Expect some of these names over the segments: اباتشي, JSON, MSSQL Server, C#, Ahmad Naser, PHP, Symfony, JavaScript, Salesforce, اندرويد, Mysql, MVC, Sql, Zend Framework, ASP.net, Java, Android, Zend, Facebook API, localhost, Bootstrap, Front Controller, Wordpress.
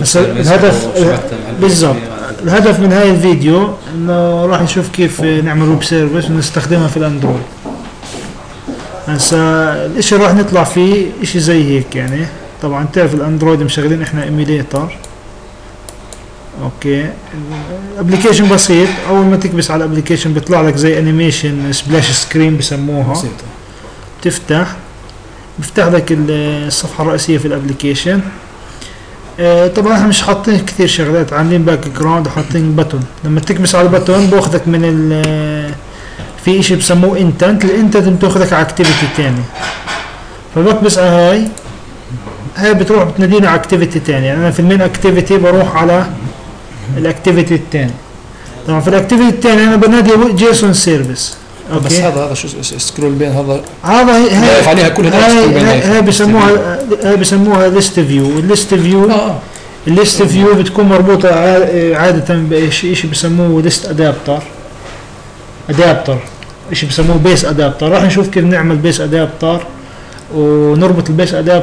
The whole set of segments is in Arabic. بس الهدف بالظبط، الهدف من هاي الفيديو انه راح نشوف كيف نعمل ويب سيرفيس ونستخدمها في الاندرويد. هسا الاشي راح نطلع فيه اشي زي هيك يعني. طبعا تعرف الاندرويد مشغلين احنا ايميليتر. اوكي الابلكيشن بسيط، اول ما تكبس على الابلكيشن بيطلع لك زي انيميشن سبلاش سكرين بسموها، بتفتح بيفتح لك الصفحه الرئيسيه في الابلكيشن. طبعا احنا مش حاطين كثير شغلات، عاملين باك جراوند وحاطين بتون، لما تكبس على البتون باخذك من في اشي بسموه انتنت، الانتنت بتاخذك على اكتيفيتي ثاني، فبكبس على هاي بتروح بتناديني على اكتيفيتي ثاني، يعني انا في المين اكتيفيتي بروح على الاكتيفيتي الثاني. طبعا في الاكتيفيتي الثاني انا بنادي جيسون سيرفيس. أوكي. بس هذا شو سكرول بين هذا هاي عليها كل هاي بسموها ليست فيو. الليست فيو الليست فيو بتكون مربوطه عاده بشيء بسموه ليست ادابتر، شيء بسموه بيس ادابتر. راح نشوف كيف نعمل بيس ادابتر ونربط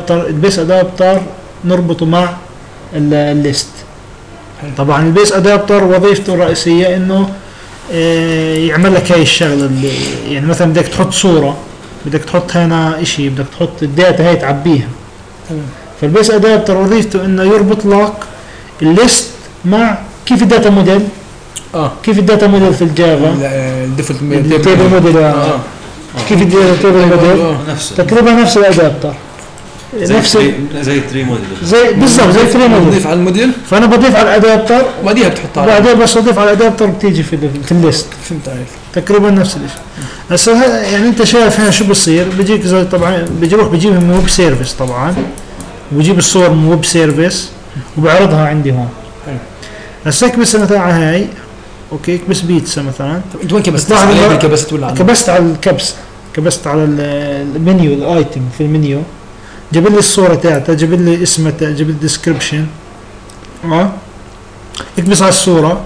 البيس ادابتر نربطه مع الليست. طبعا البيس ادابتر وظيفته الرئيسيه انه يعمل لك هاي الشغله، اللي يعني مثلا بدك تحط صوره، بدك تحط هنا شيء، بدك تحط الداتا هاي تعبيها. فالبيس ادابتر وظيفته انه يربط لك الليست مع كيف الداتا موديل، كيف الداتا موديل في الجافا، الديفولت تيبل موديل، كيف الداتا تيبل موديل تقريبا نفس الادابتر، نفس زي التري موديل، زي بالضبط زي التري موديل. بضيف على الموديل، فانا بضيف على الادابتر وبعديها بتحطها، بعدين بس بضيف على الادابتر بتيجي في الليست. فهمت عليك، تقريبا نفس الشيء. هسه يعني انت شايف هنا شو بصير، بيجيك زي طبعا بيروح بجيبها من ويب سيرفيس، طبعا وبجيب الصور من ويب سيرفيس وبعرضها عندي هون. هسه اكبس مثلا على هاي، اوكي اكبس بيتزا مثلا. طب انت وين كبست؟ كبست ولا كبست على الكبسه؟ كبست على المنيو، الايتم في المنيو، جاب لي الصورة تاعتها، جاب لي اسمها، جاب لي الديسكربشن. اكبس على الصورة،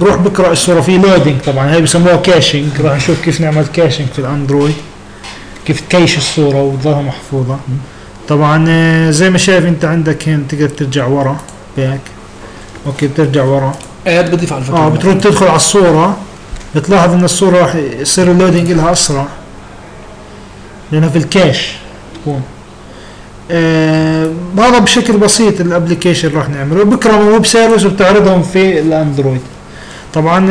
بروح بقرا الصورة في لودينج. طبعا هي بسموها كاشينج، راح نشوف كيف نعمل كاشينج في الاندرويد، كيف تكيش الصورة وتضلها محفوظة. طبعا زي ما شايف انت عندك هنا تقدر ترجع ورا باك. اوكي بترجع ورا، بتضيف على الفكرة، بتروح تدخل على الصورة، بتلاحظ ان الصورة راح يصير اللودينج لها اسرع لانها في الكاش تكون. هذا بشكل بسيط الابلكيشن راح نعمله، بكره من ويب سيرفيس وبتعرضهم في الاندرويد. طبعا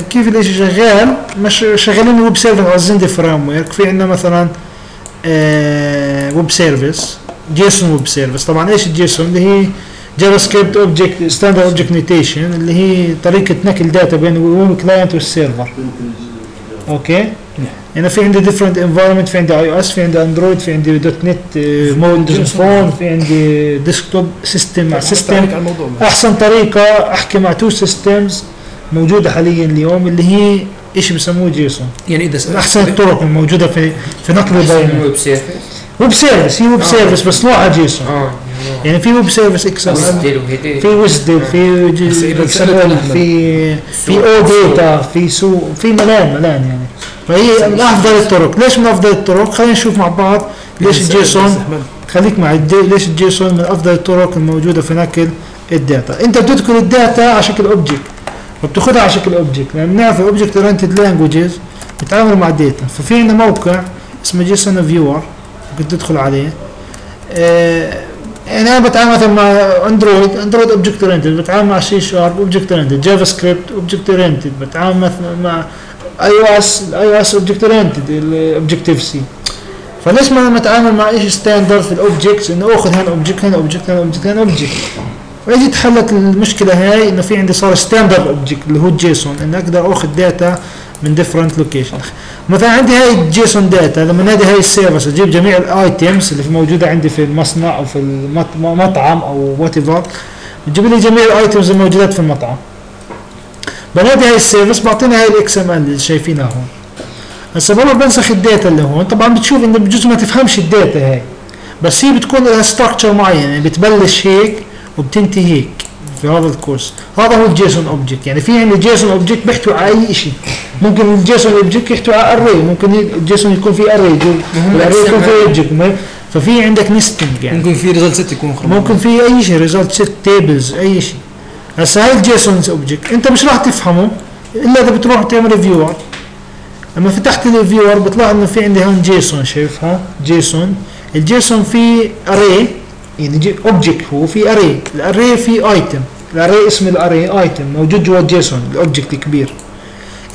كيف الاشي شغال، مش شغالين ويب سيرفيس على الزند فريم ورك. في عندنا مثلا ويب سيرفيس جيسون ويب سيرفيس. طبعا ايش الجيسون؟ اللي هي جافا سكريبت اوبجكت ستاندرد اوبجكت نوتيشن، اللي هي طريقه نقل داتا بين الكلاينت والسيرفر. اوكي انا في عندي ديفرنت انفايرمنت، في عندي iOS، في عندي اندرويد، في عندي دوت نت، ويندوز فون، في عندي ديسكتوب سيستم مع سيستم. احسن طريقه احكي مع تو سيستمز موجوده حاليا اليوم، اللي هي شيء بسموه جيسون. يعني اذا احسن الطرق الموجوده في نقل البيانات. ويب سيرفيس، هي ويب سيرفيس بس نوعها جيسون. يعني في ويب سيرفيس اكسل، في ويزدل، في او داتا، في سو، في ملان يعني. فهي من افضل الطرق. ليش من افضل الطرق؟ خلينا نشوف مع بعض ليش الجيسون، خليك معي، ليش الجيسون من افضل الطرق الموجوده في نقل الداتا. انت بتدخل الداتا على شكل اوبجكت وبتاخذها على شكل اوبجكت، لان بنعرف الاوبجكت اورينتد لانجوجز بتتعامل مع الداتا. ففي عندنا موقع اسمه جيسون فيور ممكن تدخل عليه. يعني انا بتعامل مثلا مع اندرويد، اوبجكت اورينتد، بتعامل مع سي شارب اوبجكت اورينتد، جافا سكريبت اوبجكت اورينتد، بتعامل مثلا مع iOS اوبجكت اورينتد، الاوبجكتيف سي. فليش ما نتعامل مع ايش ستاندرد في الاوبجكتس، انه اخذ هنا اوبجكت، هنا اوبجكت، هنا اوبجكت، هنا اوبجكت. فاجت حلت المشكله هاي، انه في عندي صار ستاندرد اوبجكت اللي هو الجيسون، انه اقدر اخذ داتا من ديفرنت لوكيشن. مثلا عندي هاي الجيسون داتا، لما نادي هاي السيرفيس اجيب جميع الايتيمز اللي موجوده عندي في المصنع او في المطعم او وات ايفر، بتجيب لي جميع الايتيمز الموجودات في المطعم. بنادي هاي السيرفيس، بعطيني هاي الاكس ام ال اللي شايفينها هون. هسه بروح بنسخ الداتا اللي هون. طبعا بتشوف انه بجوز ما تفهمش الداتا هاي، بس هي بتكون لها ستراكشر معين، يعني بتبلش هيك وبتنتهي هيك في هذا الكورس. هذا هو الجيسون اوبجكت. يعني في عندي جيسون اوبجكت بيحتوي على اي شيء، ممكن الجيسون اوبجكت يحتوي على اري، ممكن الجيسون يكون فيه اري، الاري يكون فيه اوبجكت، ففي عندك نستنج يعني ممكن في ريزلت ست يكون خلاص، ممكن في اي شيء ريزلت ست، تيبلز، اي شيء. هسه هاي الجيسون اوبجكت انت مش راح تفهمه الا اذا بتروح تعمل فيور. لما فتحت الفيور بيطلع انه في عندي هون جيسون، شايفها جيسون. الجيسون في اري يعني اوبجكت، هو في اري، الاري في ايتم، الاري اسم الاري ايتم موجود جوا الجيسون الاوبجكت الكبير.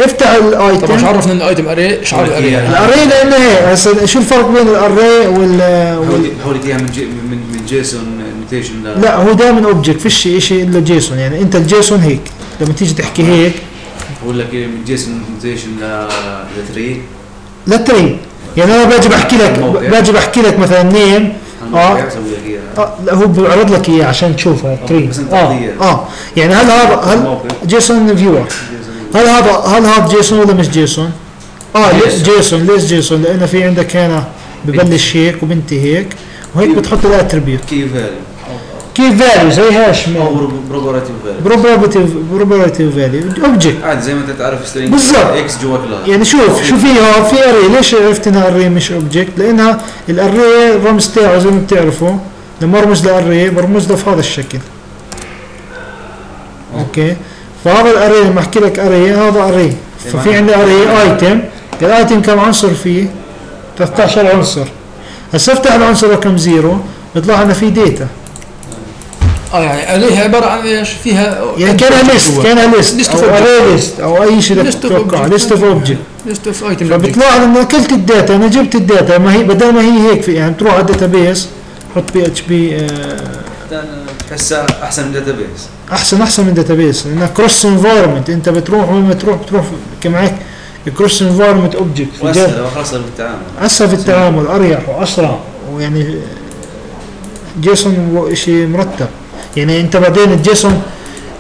افتح الايتم. طب مش عرفنا ان الايتم اري، ايش عرف الاري يعني؟ الاري لانه هي هسه شو الفرق بين الاري وال حولت اياها من جيسون نوتيشن؟ لا هو دائما اوبجكت، فيش شيء الا جيسون. يعني انت الجيسون هيك لما تيجي تحكي هيك بقول لك من جيسون نوتيشن لتري، لتري يعني انا باجي بحكي لك، باجي بحكي لك مثلا نيم لا هو بيعرض لك اياه عشان تشوفها تري. يعني هل جيسون فيور، هل هذا جيسون ولا مش جيسون؟ جيسون. ليش جيسون؟ لانه في عندك هنا ببلش هيك وبنتهي هيك، وهيك بتحط الاتربيوت كي فاليو زي هاش او بروبرتيف فاليو اوبجكت عاد زي ما انت تعرف سترينج اكس جوا كلاس. يعني شوف فيها في اري. ليش عرفت انها اري مش اوبجكت؟ لانها الاري الرمز تاعه زي ما بتعرفوا لما ارمز لاري برمز له في هذا الشكل. اوكي فهذا الاري لما احكي لك اري هذا اري. ففي عندي اري ايتم، الايتم كم عنصر فيه؟ 13 عنصر. هسه افتح العنصر رقم 0 بيطلع لنا في داتا. يعني ليها عباره عن ايش؟ فيها يعني كانها ليست او اري ليست او اي شيء بدك تتوقعه، ليست اوف اوبجكت، ليست اوف ايتم. فبيطلع لنا اكلت الداتا، انا جبت الداتا ما هي بدل ما هي هيك. في يعني تروح على الداتا بيس حط بي اتش بي، هسه احسن من داتا بيس، احسن من داتا بيس لانها كروس انفايرمنت. انت بتروح وين ما تروح بتروح معك كروس انفايرمنت اوبجكت، واسهل بالتعامل، اسهل في التعامل، اريح واسرع، ويعني جيسون شيء مرتب. يعني انت بعدين الجيسون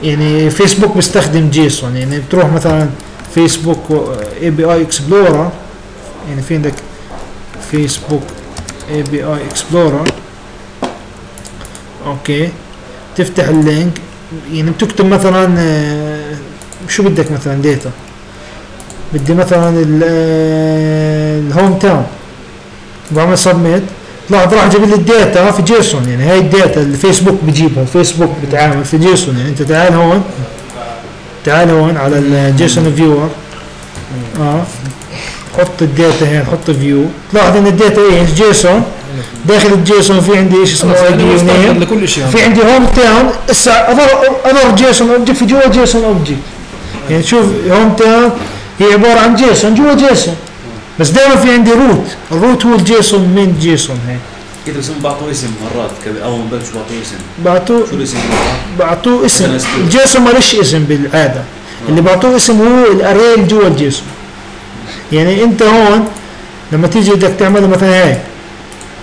يعني فيسبوك بيستخدم جيسون، يعني بتروح مثلا فيسبوك اي بي اي اكسبلورر، يعني في عندك فيسبوك اي بي اي اكسبلورر. اوكي تفتح اللينك، يعني بتكتب مثلا شو بدك مثلا داتا، بدي مثلا الهوم تاون، بعمل سبميت، طلعت راح جايب لي الداتا في جيسون. يعني هاي الداتا اللي فيسبوك بجيبها، فيسبوك بتعامل في جيسون. يعني انت تعال هون، على الجيسون فيور، حط الداتا هنا، حط فيو، طلعت ان الداتا ايش؟ جيسون. داخل الجيسون في عندي ايش اسمه اي دي ونيم، في عندي هوم تاون. هسه اضر جيسون اوبجكت في جوا جيسون اوبجكت. يعني شوف هوم تاون هي عباره عن جيسون جوا جيسون، بس دائما في عندي روت، الروت هو الجيسون من جيسون. هيك كده بس بعطوه اسم مرات، اول ما بلش بعطوه اسم، شو الاسم؟ بعطوه اسم، الجيسون مالش اسم بالعاده. اللي بعطوه اسم هو الاري اللي جوا الجيسون. يعني انت هون لما تيجي بدك تعمل مثلا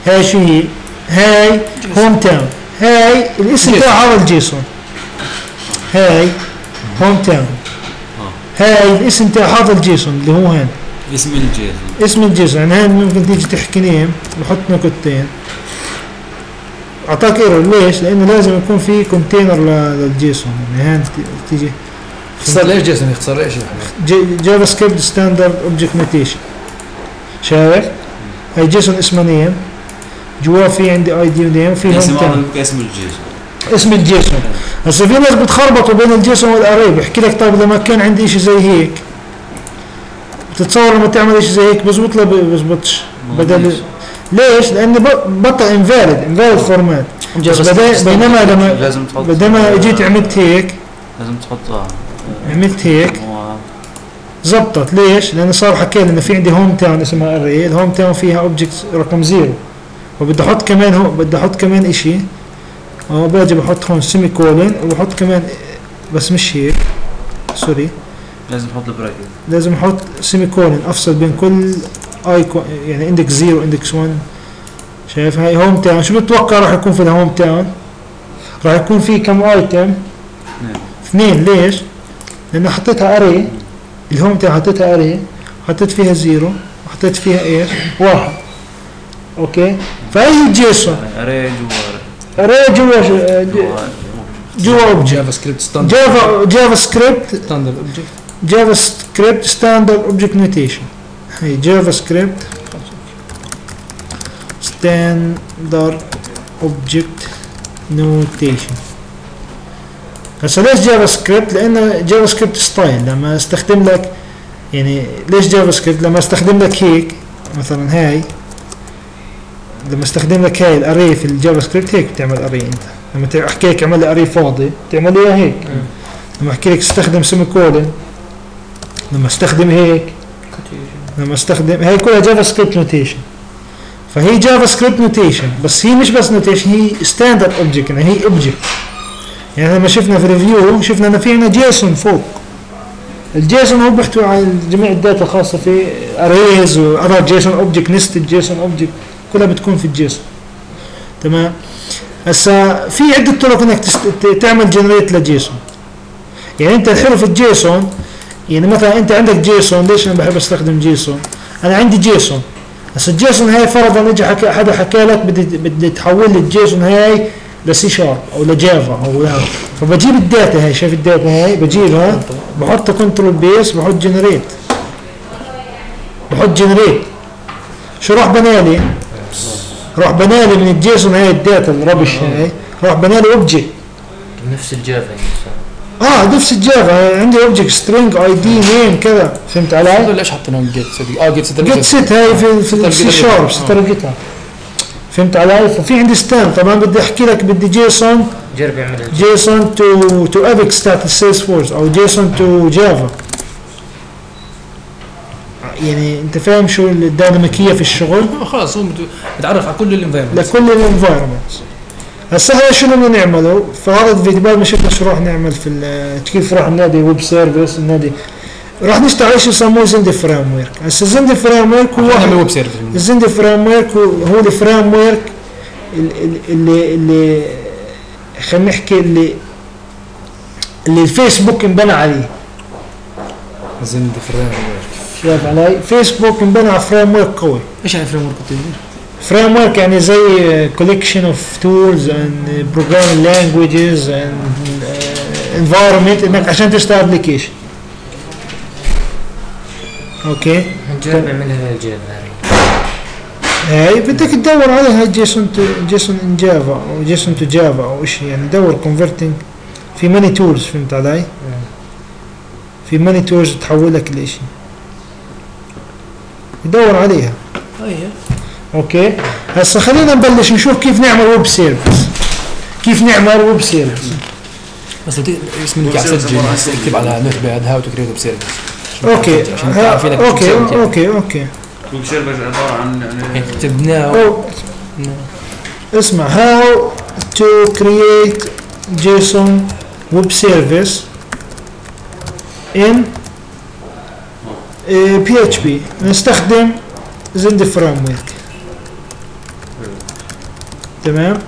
هاي شو هي؟ هاي هوم تاون، هاي الاسم تاعها الجيسون، هاي هوم تاون، هاي الاسم تاعها الجيسون اللي هو هون اسم الجيسون، يعني هون ممكن تيجي تحكي نيم وحط نقطتين، اعطاك ايرور. ليش؟ لانه لازم يكون في كونتينر للجيسون. يعني هون تيجي اختصار ليش جيسون؟ اختصار ايش يعني؟ جافا سكريبت ستاندرد اوبجكت نوتيشن. شايف؟ هي جيسون اسمه نيم، جواه في عندي اي دي ونيم، في هون اسم الجيسون، هسه في ناس بتخربطوا بين الجيسون والاري. بحكي لك طيب لما كان عندي شيء زي هيك، تتصور لما تعمل شيء زي هيك بزبط ولا بزبطش؟ بدل ليش؟ لأن بطل انفاليد فورمات. بينما لما اجيت عملت هيك، لازم تحطها، عملت هيك زبطت. ليش؟ لأن صار حكينا إنه في عندي هوم تاون اسمها اري، الهوم تاون فيها اوبجكت رقم 0، وبدي احط كمان شيء. باجي بحط هون سيمي كولن، وبحط كمان بس مش هيك، سوري، لازم احط البراكت، لازم احط سيمي كولن، افصل بين كل ايكون. يعني اندكس 0 اندكس 1. شايف؟ هاي هوم تاون. شو بتتوقع راح يكون في الهوم تاون؟ راح يكون في كم ايتم؟ 2. ليش؟ لان حطيتها اري، الهوم تاون حطيتها اري، حطيت فيها 0 وحطيت فيها ايش؟ 1. اوكي فاي جيسون اري جوا، اوبجكت. جافا سكريبت ستاندرد، جافا سكريبت ستاندرد اوبجكت، جافا سكريبت ستاندرد اوبجكت نوتيشن. هي جافا سكريبت standard object notation. هسه ليش جافا سكريبت؟ لان جافا سكريبت ستايل، لما استخدم لك يعني ليش جافا سكريبت؟ لما استخدم لك هيك مثلا هاي، لما استخدم لك هاي الاري في الجافا سكريبت هيك بتعمل اري انت، لما احكي لك اعمل لي اري فاضي بتعمل اياه هيك، لما احكي لك استخدم سيميكولن، لما استخدم هيك، لما استخدم هاي كلها جافا سكريبت نوتيشن. فهي جافا سكريبت نوتيشن، بس هي مش بس نوتيشن، هي ستاندرد اوبجكت، يعني هي اوبجكت. يعني لما شفنا في الريفيو شفنا انه في عندنا جيسون فوق. الجيسون هو بيحتوي على جميع الداتا الخاصه في اريز وارى جيسون اوبجكت، نستد جيسون اوبجكت، كلها بتكون في الجيسون. تمام؟ هسا في عده طرق انك تعمل جنريت لجيسون. يعني انت الحرف الجيسون، يعني مثلا انت عندك جيسون، ليش انا بحب استخدم جيسون؟ انا عندي جيسون، هسا الجيسون هاي فرضا اجى حدا حكى لك بدي تحول لي الجيسون هاي لسي شارب او لجافا او لها، فبجيب الداتا هاي، شايف الداتا هاي؟ بجيبها بحط كنترول بيس، بحط جنريت، شو راح بنالي؟ راح بنالي من الجيسون هاي الداتا الربش هاي، راح بنالي اوبجكت نفس الجافا. نفس الجافا عندي اوبجكت سترينج اي دي نيم كذا، فهمت علي؟ هذول ليش حاطينهم جيت سيت؟ جيت سيت هاي في سي شارب طريقتها، فهمت علي؟ ففي عندي ستاند. طبعا بدي احكي لك بدي جيسون، جرب اعمل جيسون تو ابيكس تاعت السيلز فورس او جيسون تو جافا. يعني انت فاهم شو الديناميكيه في الشغل؟ خلاص هو بتعرف على كل الانفايرمنت، لكل الانفايرمنت. هسه هذا شو بدنا نعمله؟ فرض في دبال ما شفنا شو راح نعمل في كيف راح ننادي ويب سيرفيس، ننادي راح نشتغل شيء يسموه زند فريم ورك. هسه زند فريم ورك هو واحد من الويب سيرفيس. الزند فريم ورك هو الفريم ورك اللي خلينا نحكي اللي الفيسبوك انبنى عليه. زند فريم ورك، شايف علي؟ فيسبوك انبنى على فريم ورك قوي. ايش يعني فريم ورك قوي؟ فريم ورك يعني زي كوليكشن اوف تولز اند بروجرام لانجويجز اند انفايرمنت انك عشان تشتغل ابلكيشن. اوكي؟ نجرب نعملها الجافا هاي، بدك تدور عليها جيسون ان جافا او جيسون تو جافا او شيء، يعني دور كونفرتنج في ماني تولز، فهمت علي؟ في ماني تولز تحول لك الشيء. بدور عليها. اوكي، هسه خلينا نبلش نشوف كيف نعمل ويب سيرفيس. بس اسمك على سجل، اكتب على نوت باد هاو تو كريت ويب سيرفيس. اوكي اوكي اوكي اوكي ويب سيرفيس عباره عن كتبناه. اسمع، هاو تو كريت جيسون ويب سيرفيس ان بي اتش بي، نستخدم زند فريم ورك. تمام،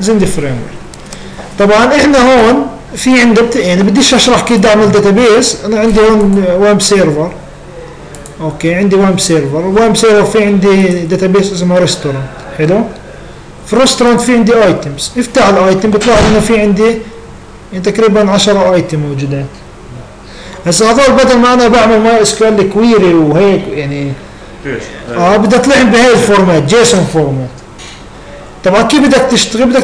زند فريم ورك. طبعا احنا هون في عندنا يعني بديش اشرح كيف اعمل داتابيس. انا عندي هون ويب سيرفر، اوكي، عندي ويب سيرفر، في عندي داتابيس اسمه ريستورانت. حلو، في الريستورانت في عندي ايتمز، افتح الايتم بتلاحظ انه في عندي تقريبا 10 ايتم موجودات. هسه هذول بدل ما انا بعمل ماي اس كيو ال كويري وهيك، يعني بدي اطلع بهي الفورمات، جيسون فورمات. طبعا كيف بدك تشتغل؟ بدك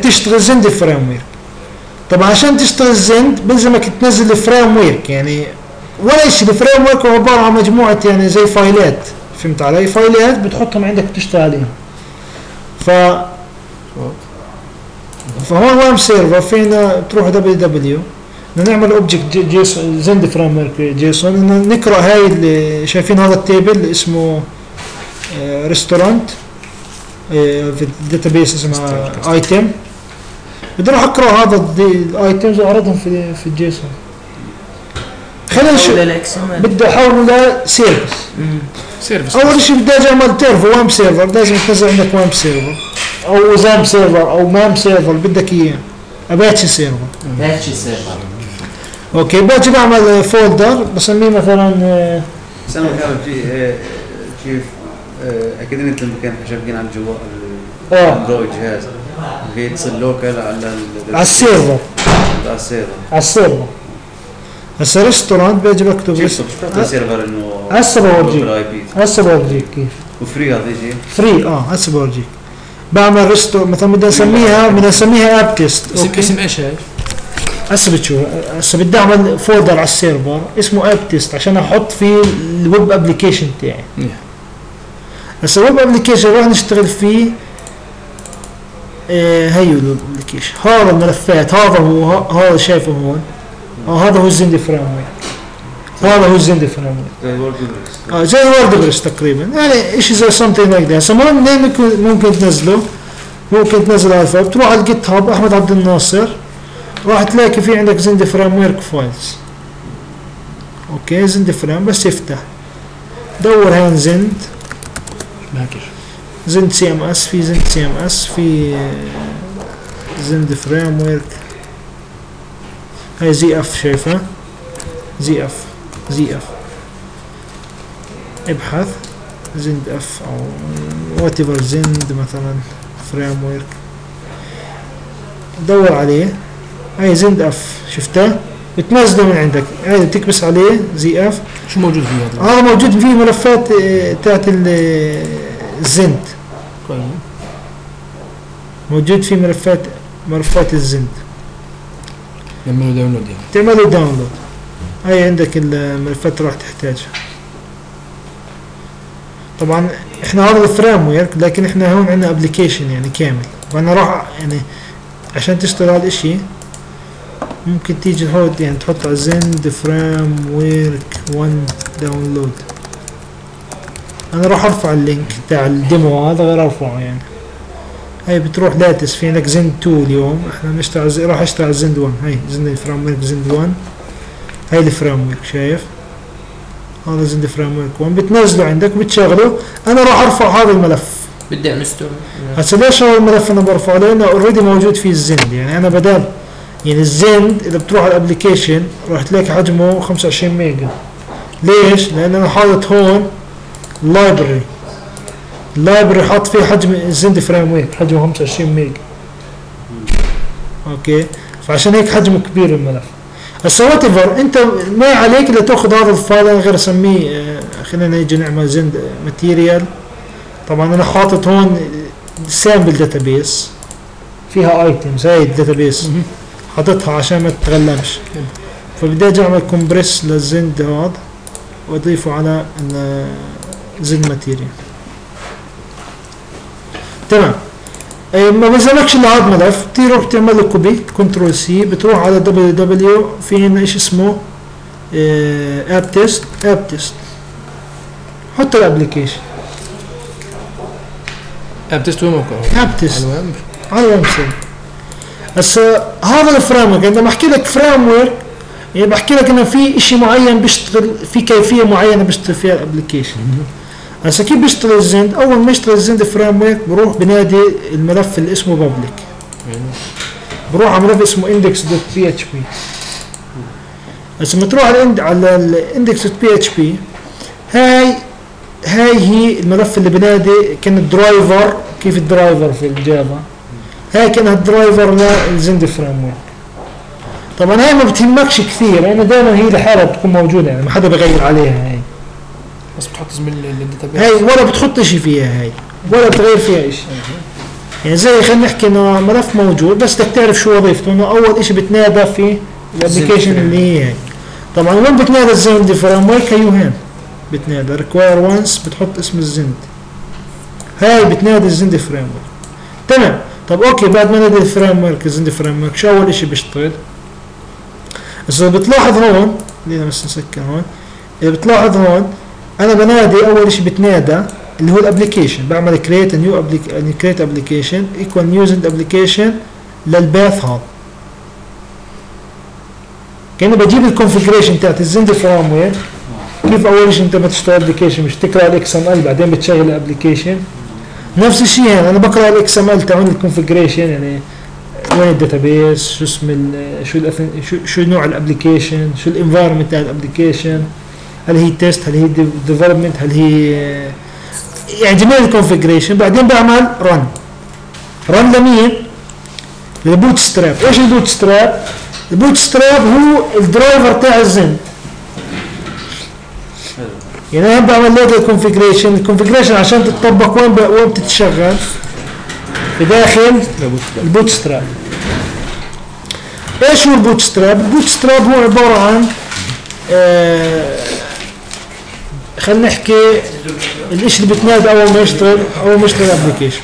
تشتغل زند فريم ورك. طبعا عشان تشتغل زند بلزمك تنزل الفريم ورك، يعني ولا شيء. الفريم ورك هو عباره عن مجموعه يعني زي فايلات، فهمت علي؟ فايلات بتحطهم عندك بتشتغل عليهم. فهون ويب سيرفر فينا بتروح www، بدنا نعمل اوبجكت جيسون، زند فريم ورك جيسون، بدنا نقرا هاي اللي شايفين هذا التيبل اسمه ريستورانت، في الداتابيس اسمها ايتم. بدي اروح اقرا هذا الايتمز واعرضهم في الجيسون. خلينا نشوف، بدي احول لسيرفيس. اول شيء بدي اجي اعمل تيرف وام سيرفر، لازم تنزل عندك وام سيرفر او زام سيرفر او مام سيرفر بدك اياه، اباتشي سيرفر. اوكي، باجي بعمل فولدر بسميه مثلا سامي كيف اكيد انت لما كان شابكين على الجوال اندرويد جهاز بيتصل لوكال على السيرفر، هسه ريستورانت بيجي مكتوب سيرفر انه هسه بورجيك كيف وفري هذا الشيء فري هسه بورجيك بعمل ريستو مثلا بدي اسميها اب تيست اسم ايش هاي؟ هسه بتشوف هسه بدي اعمل فولدر على السيرفر اسمه اب تيست عشان احط فيه الويب ابلكيشن تاعي هسه الويب ابلكيشن راح نشتغل فيه هيو الويب ابلكيشن هذا الملفات هذا هو هذا شايفه هون هذا هو الزند فريم ورك هذا هو الزند فريم ورك زي ووردبريس تقريبا يعني شيء زي something like that هسه ممكن تنزله على الفايل بتروح على الجيت هاب احمد عبد الناصر راح تلاقي في عندك زند فريم ورك فايلز اوكي زند فريم بس افتح دور هان زند سي ام اس في زند سي ام اس في زند فريم ورك هاي زي اف شايفها زي اف ابحث زند اف او وات ايفر زند مثلا فريم ورك دور عليه هاي زند اف شفتها بتنزله من عندك هاي بتكبس عليه زي اف شو موجود فيه هذا؟ موجود فيه ملفات تاعت الزند موجود فيه ملفات الزند تعملوا داونلود هاي عندك الملفات راح تحتاجها طبعا احنا هذا الفريم ورك لكن احنا هون عندنا ابلكيشن يعني كامل وانا راح يعني عشان تشتغل على الاشي ممكن تيجي تحط يعني تحط على زند فريم ورك 1 داونلود انا راح ارفع اللينك تاع الديمو هذا غير ارفعه يعني هي بتروح لاتس في عندك زند 2 اليوم احنا بنشتغل راح اشتغل على زند 1 هي زند الفريم ورك زند 1 هي الفريم ورك شايف هذا زند فريم ورك 1 بتنزله عندك بتشغله انا راح ارفع هذا الملف بدي انستول هسه ليش هذا الملف انا برفعه لانه اوريدي موجود فيه الزند يعني انا بدال يعني الزند اذا بتروح على الابلكيشن راح تلاقي حجمه 25 ميجا ليش؟ لان انا حاطط هون لايبرري حاط فيه حجم الزند فريم ورك حجمه 25 ميجا اوكي فعشان هيك حجمه كبير الملف هسه وات ايفر انت ما عليك الا تاخذ هذا الفايل انا غير اسميه خلينا نيجي نعمل زند ماتيريال طبعا انا حاطط هون سامبل داتابيس فيها ايتمز هاي الداتابيس حاططها عشان ما تتغلمش فبدي اجي اعمل كومبريس للزند هذا واضيفه على زند ماتيريال تمام ما بيزلكش الا هذا الملف بتروح تعمل له كوبي كنترول سي بتروح على www في هنا ايش اسمه اب تيست حط الابلكيشن اب تيست وين موقعه؟ اب تيست على الويب سايت هسه هذا الفريم ورك عندما احكي لك فريم ورك يعني بحكي لك انه في شيء معين بيشتغل في كيفيه معينه بيشتغل فيها الابلكيشن هسه كيف بيشتغل الزند؟ أول ما يشتغل الزند فريم ورك بروح بنادي الملف اللي اسمه بابليك. بروح على ملف اسمه اندكس دوت بي اتش بي. هسه لما تروح على الاندكس دوت بي اتش بي هاي هي الملف اللي بنادي كان الدرايفر كيف الدرايفر في الجافا. هاي كانها الدرايفر للزند فريم ورك. طبعا هاي ما بتهمكش كثير لأن يعني دائما هي لحالها بتكون موجودة يعني ما حدا بغير عليها هاي. بس بتحط اسم الداتابيس هاي ولا بتحط شيء فيها هاي ولا بتغير فيها شيء يعني زي خلينا نحكي انه ملف موجود بس بدك تعرف شو وظيفته انه اول شيء بتنادى في الابلكيشن اللي هي هاي طبعا وين بتنادى الزند فريم ورك هي وهين بتنادى ريكواير وانس بتحط اسم الزند هاي بتنادى الزند فريم ورك تمام طب اوكي بعد ما نادى الفريم ورك الزند فريم ورك شو اول شيء بيشتغل اذا بتلاحظ هون خلينا بس نسكر هون اذا بتلاحظ هون أنا بنادي أول شيء بتنادى اللي هو الأبلكيشن بعمل كريت نيو أبلكيشن إيكوال نيو زند أبلكيشن للباث هذا كأنه بجيب الكونفجريشن تاعت الزند فريم ورك كيف أول شيء أنت ما تشتغل أبلكيشن مش تقرأ الإكس إم إل بعدين بتشغل الأبلكيشن نفس الشيء يعني أنا بقرأ الإكس إم إل تاعون الكونفجريشن يعني وين الداتابيس شو اسم شو نوع الأبلكيشن شو الإنفايرمنت تاع الأبلكيشن هل هي تيست هل هي ديفلوبمنت هل هي يعني جميع الكونفجريشن بعدين بعمل رن لمين؟ للبوت ستراب ايش البوت ستراب؟ البوتستراب هو الدرايفر بتاع الزند. يعني انا بعمل له الكونفيجريشن، الكونفيجريشن عشان تتطبق وين بتتشغل في داخل البوتستراب. ايش هو البوتستراب؟ البوتستراب هو عباره عن خلينا نحكي الشيء اللي بتنادى اول ما يشتغل، اول ما يشتغل الابلكيشن.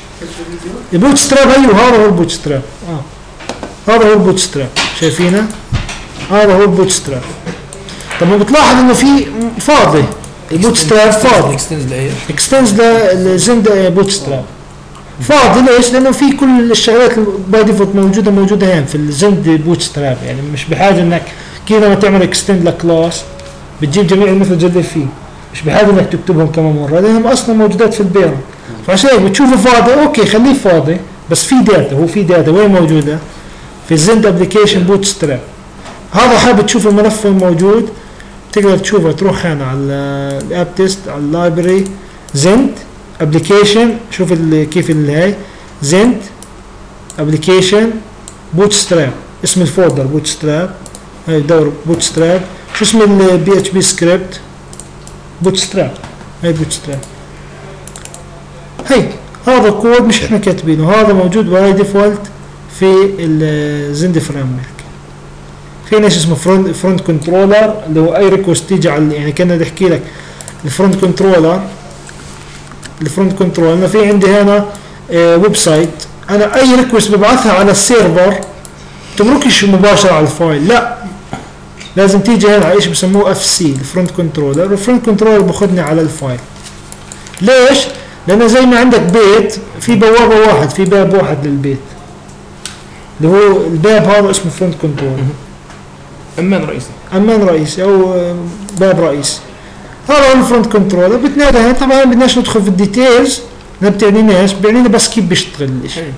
البوتستراب ايوه هذا هو البوتستراب، هذا هو البوتستراب، شايفينه؟ هذا هو البوتستراب. طب بتلاحظ انه في فاضي، البوتستراب فاضي. اكستنز لزند بوتستراب. فاضي ليش؟ لانه في كل الشغلات باي ديفولت موجوده هين في الزند بوتستراب، يعني مش بحاجه انك كذا ما تعمل اكستند لكلاس بتجيب جميع المثل اللي فيه، مش بحاجه انك تكتبهم كمان مره لانهم اصلا موجودات في البيرنت. فعشان هيك بتشوفه فاضي، اوكي خليه فاضي، بس في داتا، هو في داتا وين موجوده؟ في الزند ابلكيشن بوتستراب. هذا حابب تشوف الملف وين موجود تقدر تشوفه، تروح هنا على الاب تيست، على اللايبرري زند ابلكيشن، شوف كيف هاي زند ابلكيشن بوتستراب، اسم الفولدر بوتستراب، هاي دور بوتستراب، شو اسم البي اتش بي سكريبت بوتستراب، هاي بوتستراب. هيك هذا كود مش احنا كاتبينه، هذا موجود باي ديفولت في الزند فريم ورك. في ناس اسمه فرونت كنترولر اللي هو اي ريكوست تيجي على، يعني كنا نحكي لك الفرونت كنترولر، الفرونت كنترول انا في عندي هنا ويب سايت، انا اي ريكوست ببعثها على السيرفر تمركش مباشره على الفايل، لا لازم تيجي هنا على ايش بسموه اف سي الفرونت كنترولر، والفرونت كنترولر باخذني على الفايل. ليش؟ لانه زي ما عندك بيت في بوابه واحد، في باب واحد للبيت اللي هو الباب هذا اسمه فرونت كنترول، امان رئيسي، امان رئيسي او باب رئيسي، هذا هو الفرونت كنترول. بتنادى هنا طبعا ما بدناش ندخل في الديتيلز، ما بتعنيناش، بيعنينا بس كيف بيشتغل الشيء.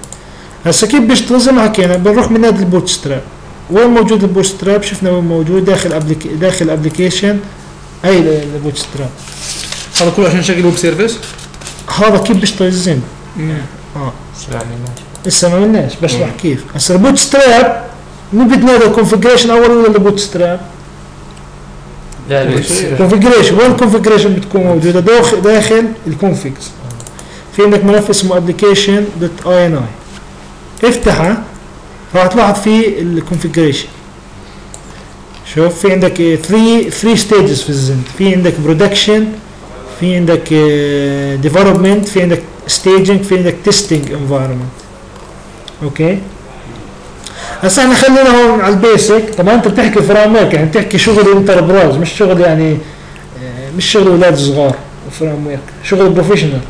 هسه كيف بيشتغل زي ما حكينا بنروح بنادي البوتستراب، وين موجود البوتستراب؟ شفنا وين موجود داخل الابلكيشن، هي البوتستراب. هذا كله عشان نشغل ويب سيرفيس، هذا كيف بيشتغل الزين. لسه ما عملناش، بشرح كيف. هسه البوتستراب مين بتنادي الكونفجريشن اول ولا البوتستراب؟ لا الكونفجريشن، وين الكونفجريشن بتكون موجوده؟ داخل الكونفيكس. في عندك ملف اسمه ابلكيشن دوت اي ان اي، افتحه راح تلاحظ فيه الكونفجريشن. شوف في عندك 3 ستيجز في الزند، في عندك برودكشن، في عندك ديفلوبمنت، في عندك ستيجنج، في عندك تيستنج انفايرمنت. اوكي هسه احنا خلينا هون على البيسك. طبعا انت بتحكي فريم ورك، يعني بتحكي شغل انتربرايز، مش شغل يعني مش شغل اولاد صغار، فريم ورك شغل بروفيشنال.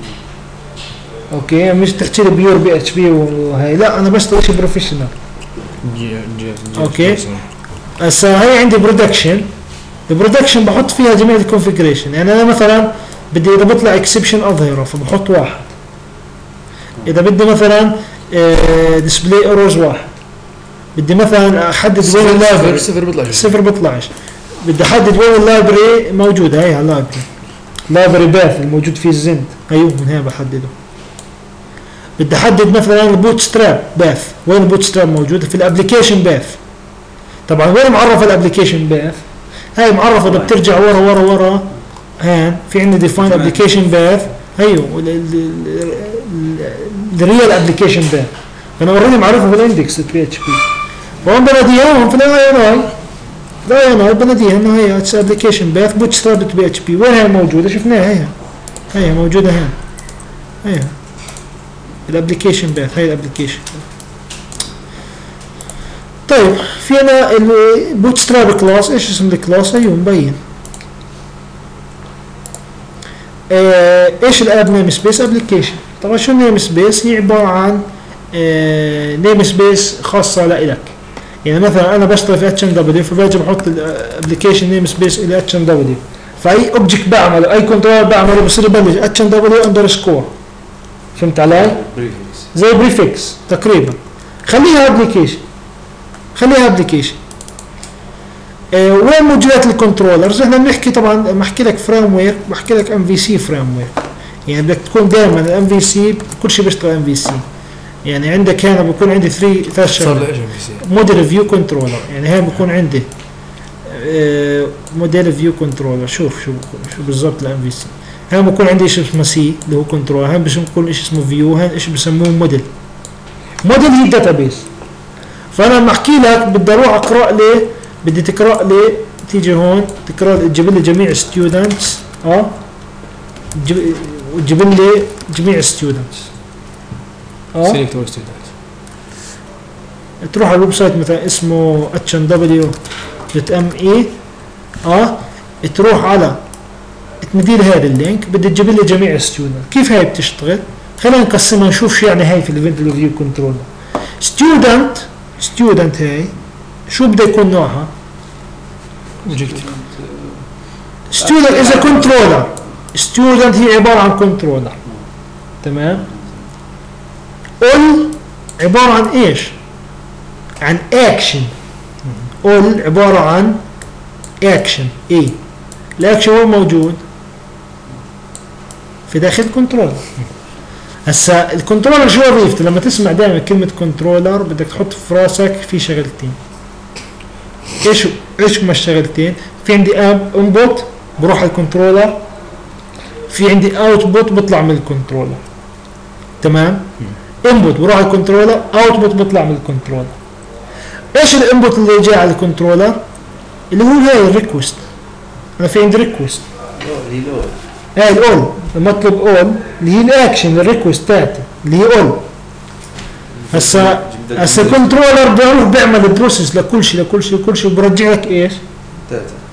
اوكي مش تحكي لي بيور بي اتش بي وهي، لا انا بشتغل شيء بروفيشنال. اوكي هسه هي عندي برودكشن، البرودكشن بحط فيها جميع الكونفجريشن. يعني انا مثلا بدي اذا بطلع اكسبشن اظهره فبحط واحد، اذا بدي مثلا ديسبلاي ايرورز واحد، بدي مثلا احدد وين اللايبرري صفر بيطلعش، بدي احدد وين اللايبرري موجوده، هي اللايبرري باث الموجود فيه الزند، ايوه من هنا بحدده. بدي احدد مثلا البوتستراب باث، وين البوتستراب موجوده؟ في الابلكيشن باث. طبعا وين معرفه الابلكيشن باث؟ هاي معرفه، اذا بترجع ورا هان في عندنا ديفاين ابلكيشن باث، ايوه الريال ابلكيشن باث، انا اوريدي معرفه بالاندكس بي اتش بي. وين بناديهم؟ في الاي ان اي، الاي ان اي بناديها انه هي ابلكيشن باث بوتستراب بي اتش بي. وين هي موجوده؟ شفناها هي موجوده هنا، هي الابلكيشن باث، هي الابلكيشن. طيب في انا البوتستراب كلاس، ايش اسم الكلاس؟ ايوه مبين. ايش الاب نيم سبيس؟ ابلكيشن. طبعا شو النيم سبيس؟ هي عباره عن نيم سبيس خاصه لإلك. يعني مثلا انا بشتغل في اتش ان دبليو، فباجي بحط الابلكيشن نيم سبيس الى اتش ان دبليو، فاي اوبجكت بعمله، اي كنترول بعمله بصير يبلش اتش ان دبليو اندرسكور. فهمت علي؟ زي بريفكس تقريبا. خليها ابلكيشن، خليها ابلكيشن. وين موجودات الكنترولرز؟ احنا بنحكي طبعا، لما احكي لك فريم وير بحكي لك ام في سي فريم وير، يعني بدك تكون دائما الام في سي كل شيء بيشتغل ام في سي. يعني عندك هنا بيكون عندي 3 موديل فيو كنترولر، يعني هنا بيكون عندي موديل فيو كنترولر. شوف شو بالضبط الام في سي. هنا بيكون عندي شيء اسمه سي اللي هو كنترولر، هنا بيكون شيء اسمه فيو، هنا شيء بسموه موديل. موديل هي داتابيس. فانا لما احكي لك بدي اروح اقرا لي، بدي تقرا لي، تيجي هون تقرا تجيب لي جميع ستودنتس، وتجيب لي جميع ستودنتس. سيلكت اول ستودنت. تروح على الويب سايت مثلا اسمه hw.me، تروح على تمديل هذا اللينك، بدي تجيب لي جميع ستودنت. كيف هاي بتشتغل؟ خلينا نقسمها نشوف شو يعني هاي في الايفنت فيو كنترول. ستودنت هاي شو بده يكون نوعها؟ ستودنت از كنترولر. ستودنت هي عباره عن كنترولر، تمام؟ all عباره عن ايش؟ عن اكشن. all عباره عن اكشن. ايه الاكشن؟ هو موجود في داخل كنترولر. هسا الكنترولر شو وظيفته؟ لما تسمع دائما كلمه كنترولر بدك تحط في راسك في شغلتين. ايش هما الشغلتين؟ في عندي انبوت بروح على الكنترولر، في عندي اوتبوت بطلع من الكنترولر، تمام؟ انبوت بروح على الكنترولر، اوتبوت بطلع من الكنترولر. ايش الانبوت اللي جاي على الكنترولر؟ اللي هو هاي الريكوست. انا في عندي ريكوست، هاي الاول لما اطلب اول اللي هي الاكشن الريكوست تاعتي اللي هي اول. هسا الكنترولر بيروح بيعمل بروسيس لكل شيء لكل شيء لكل شيء، وبرجع لك ايش؟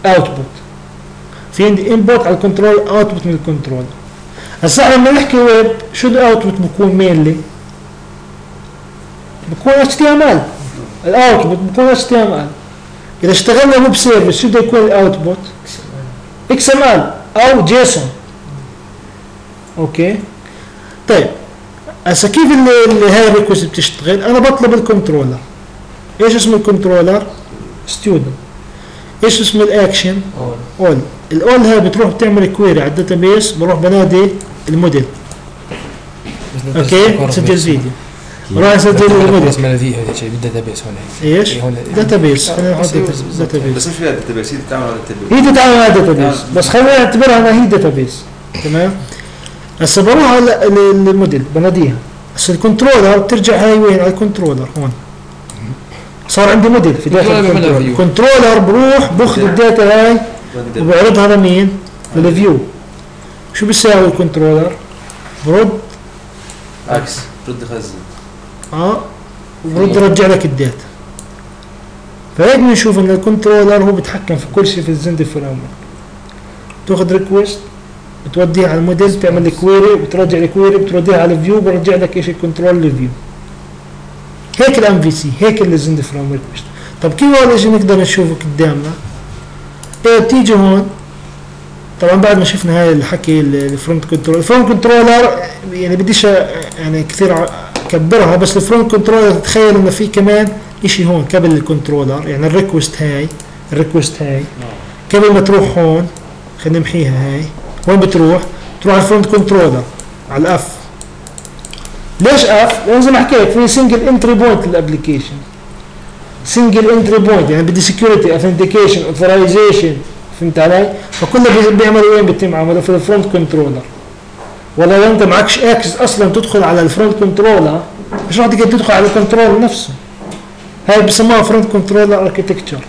اوتبوت. في عندي انبوت على الكنترولر، اوتبوت من الكنترولر. هسا لما نحكي ويب شو الاوتبوت بكون مينلي؟ بكون HTML. الاوتبوت بكون HTML. اذا اشتغلنا ويب سيرفيس شو بده يكون الاوتبوت؟ XML او جيسون. اوكي طيب هسا كيف اللي هاي الريكوست بتشتغل؟ انا بطلب الكنترولر. ايش اسم الكنترولر؟ ستودنت. ايش اسم الاكشن؟ اول. الاول هاي بتروح بتعمل كويري على الداتا بيس، بروح بنادي الموديل. اوكي بسجل فيديو، بروح اسجل الموديل. بس مناديه هذا الشيء بالداتا بيس هون. ايش؟ داتا بيس. خلينا نحط داتا بيس. بس مش فيها داتا بيس، هي بتتعامل على الداتا بيس. هي بتتعامل على الداتا بيس، بس خلينا نعتبرها انها هي داتا بيس، تمام؟ هسا بروح على الموديل بناديها. هسا الكنترولر بترجع هاي وين؟ على الكنترولر هون. صار عندي موديل في داخل الكنترولر. الكنترولر بروح باخذ الداتا هاي وبعرضها لمين؟ للفيو. شو بيساوي الكنترولر؟ برد عكس، برد خزن. وبرد رجع لك الداتا. فهيك بنشوف ان الكنترولر هو بيتحكم في كل شيء في الزند فريم. تاخذ ريكويست بتوديها على الموديل، بتعمل لك كويري وبترجع لك كويري، بتوديها على الفيو برجع لك ايش؟ الكنترول للفيو. هيك الام في سي، هيك الزند فريم ورك. طب كيف هذا الشيء نقدر نشوفه قدامنا؟ بتيجي هون طبعا بعد ما شفنا هاي الحكي الفرونت كنترول. الفرونت كنترولر يعني بديش يعني كثير اكبرها، بس الفرونت كنترولر تتخيل انه في كمان شيء هون قبل الكنترولر، يعني الريكوست هاي، الريكوست هاي قبل ما تروح هون خلينا نمحيها. هاي وين بتروح؟ بتروح على الفرونت كنترولر على الاف. ليش اف؟ لان زي ما حكيت في سنجل انتري بوينت للابلكيشن. سنجل انتري بوينت يعني بدي سكيورتي، اثنتيكيشن، اوثرايزيشن، فهمت علي؟ فكله بيعملوا وين؟ بيتم عمله في الفرونت كنترولر. ولا لو انت معكش اكسس اصلا تدخل على الفرونت كنترولر مش راح تقدر تدخل على الكنترول نفسه. هاي بسموها فرونت كنترولر اركتكتشر.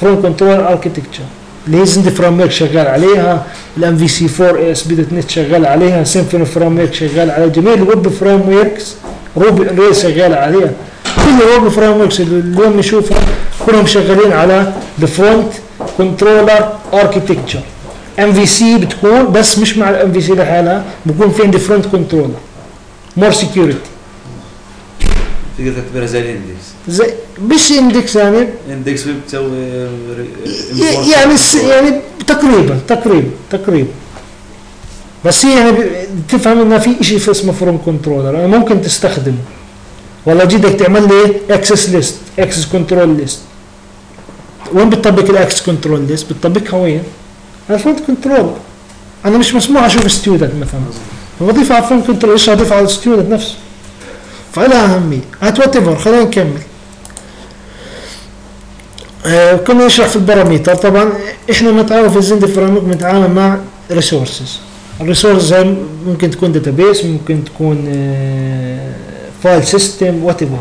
فرونت كنترولر اركتكتشر اللي هي زند فريم ورك شغال عليها، الام في سي 4 ASP.net شغال عليها، سيمفوني فريم ورك شغال عليها، جميع الويب فريم وركس، روبي اون شغال عليها. كل الويب فريم وركس اللي اليوم نشوفها كلهم شغالين على الفرونت كنترولر اركتكتشر. ام في سي بتكون بس مش مع الام في سي لحالها، بكون في عندي فرونت كنترولر مور سكيورتي. تقدر تعتبرها زي الاندكس، زي مش اندكس يعني اندكس ويب بتسوي يعني تقريبا بس هي يعني بتفهم انه في شيء اسمه فروم كنترولر يعني ممكن تستخدمه. والله جدك تعمل لي اكسس ليست، اكسس كنترول ليست. وين بتطبق الاكسس كنترول ليست؟ بتطبقها وين؟ على الفرونت كنترولر. انا مش مسموح اشوف ستودنت مثلا، بضيف على الفرونت كنترول، ايش هضيف على الستيودنت نفسه، فلها اهميه. ات وات، خلينا نكمل. كنا نشرح في البارامتر. طبعا احنا متعاون في الزند فريمورك بنتعامل مع ريسورسز. الريسورس ممكن تكون داتابيس، ممكن تكون فايل سيستم، وات ايفر.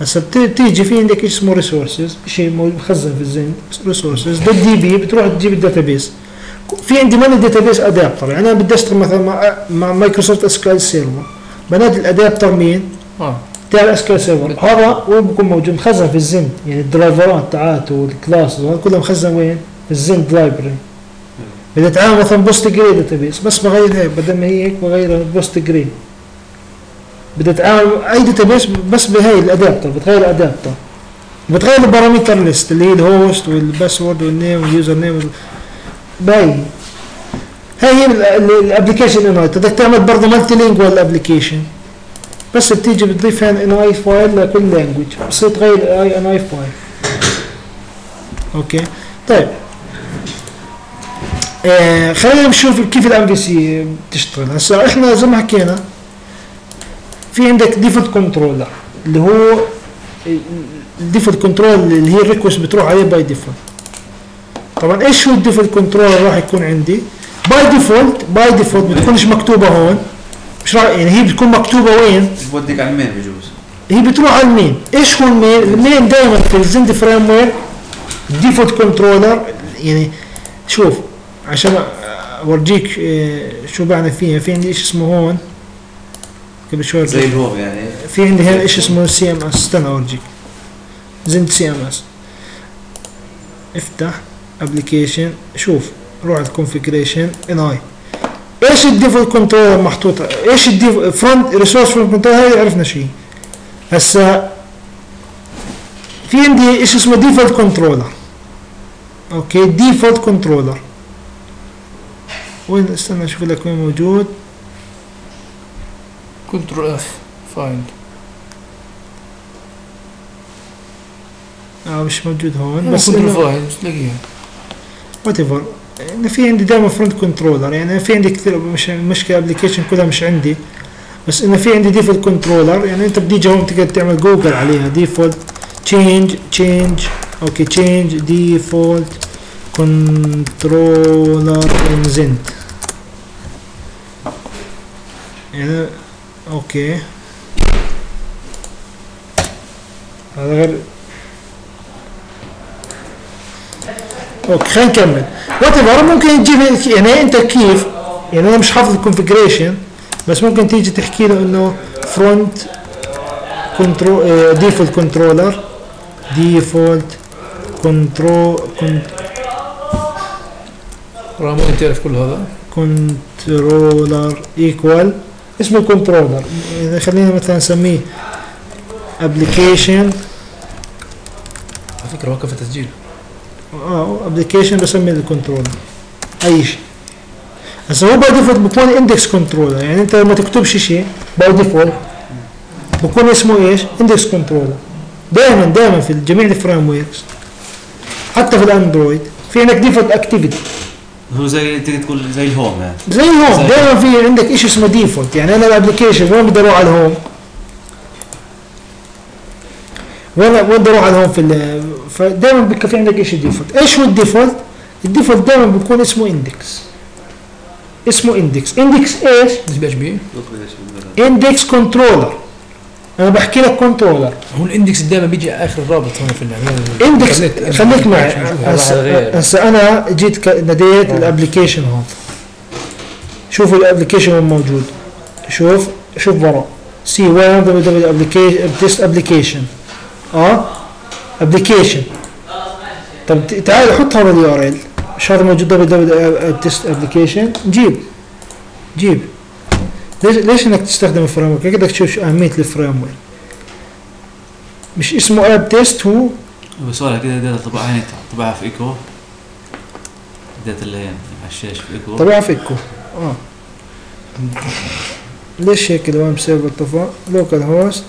هسه بتيجي في عندك اسمه ريسورسز، شيء مخزن في الزند ريسورسز. ده الدي بي، بتروح تجيب الداتابيس. في عندي مالي داتابيس ادابتر، يعني انا بدي اشتغل مثلا مع مايكروسوفت اسكال سيرفر، بنادي الادابتر مين؟ تاع الاسكال سيرفر. هذا وين بيكون موجود؟ مخزن في الزند، يعني الدرايفرات تاعته والكلاسز كلها مخزن وين؟ في الزند لايبرري. بدي اتعامل مثلا بوست جريد داتابيس، بس بغيرها بدل ما هي هيك بغيرها بوست جريد. بدي اتعامل اي داتابيس بس بهاي الادابتر، بتغير الادابتر، بتغير البارامتر ليست اللي هي الهوست والباسورد والنيم واليوزر نيم باي. هاي الابلكيشن ان اي. بدك تعمل برضه مالتي لينجوال ابلكيشن، بس بتيجي بتضيف ان اي فايل لكل لانجوج، بصير تغير اي ان اي فايل. اوكي طيب، خلينا نشوف كيف الام في سي بتشتغل. هسه احنا زي ما حكينا في عندك ديفولت كنترولر، اللي هو الديفولت كنترول اللي هي الريكوست بتروح عليه باي ديفولت. طبعا ايش هو الديفولت كنترولر؟ راح يكون عندي باي ديفولت بتكونش مكتوبه هون، مش راح، يعني هي بتكون مكتوبه وين؟ بتوديك على المين، بجوز هي بتروح على المين. ايش هو المين؟ المين دائما في الزند فريم ورك الديفولت كنترولر، يعني شوف عشان اورجيك شو بعنى فيها. في عندي ايش اسمه هون قبل شوي زي الهوم، يعني في عندي هنا ايش اسمه سي ام اس. استنى اورجيك زند سي ام اس. افتح ابلكيشن، شوف روح على الكونفيجريشن ان اي. ايش الديفولت كنترول محطوط؟ ايش فرونت ريسورس فرونت كنترول، هاي عرفنا شيء. هسا في عندي ايش اسمه ديفولت كنترولر. اوكي ديفولت كنترولر وين؟ استنى اشوف لك وين موجود. كنترول اف فايند. مش موجود هون، بس كنترول فايند تلاقيها وات ايفر. انا في عندي دائما فرونت كنترولر، يعني في عندي كثير مش مشكله ابلكيشن كلها مش عندي، بس انا في عندي ديفولت كنترولر. يعني انت بدي جوهم تقدر تعمل جوجل عليها. ديفولت تشينج اوكي تشينج ديفولت كنترولر ان زند، يعني اوكي هذا غير. اوكي خلينا نكمل. وات ايفر ممكن تجيب، يعني انت كيف، يعني انا مش حافظ الكونفيجريشن، بس ممكن تيجي تحكي له انه فرونت كنترول ديفولت كنترولر ديفولت كنترول رغم انت تعرف كل هذا كنترولر ايكوال اسمه كنترولر. اذا خلينا مثلا نسميه ابلكيشن، على فكره وقف التسجيل. ابلكيشن بسمي الكنترولر اي شيء. هسه هو باي ديفولت بكون اندكس كنترولر، يعني انت ما تكتبش شيء باي ديفولت بكون اسمه ايش؟ اندكس كنترولر. دائما في جميع الفريم ويركس، حتى في الاندرويد في عندك ديفولت اكتيفيتي. هو زي تقول زي الهوم، يعني زي الهوم دائما في عندك شيء اسمه ديفولت. يعني انا الابلكيشن وين بدي اروح على الهوم؟ وين بدي اروح على الهوم؟ فدائما بيبقى في عندك ايش الديفولت. ايش هو الديفولت؟ الديفولت دائما بيكون اسمه اندكس. اندكس ايش؟ ايش بيه؟ اندكس كنترولر. انا بحكي لك كنترولر. هو الاندكس دائما بيجي اخر الرابط هون في العنوان. اندكس خليك معي. هسه انا جيت ناديت الابلكيشن هون. شوفوا الابلكيشن وين موجود. شوف ورا. سي وين دبليو ابلكيشن تيست ابلكيشن. ابلكيشن. طب تعال حطها باليو ار ال، مش هذا موجود دبليو تيست ابلكيشن. جيب ليش انك تستخدم الفريم ورك؟ بدك تشوف شو اهميه الفريم ورك. مش اسمه اب تيست، هو بصورة كده داتا طبعها في ايكو، الداتا اللي هي على الشاشه في ايكو، طبعها في ايكو. ليش هيك دوام سيرفر طفى؟ لوكال هوست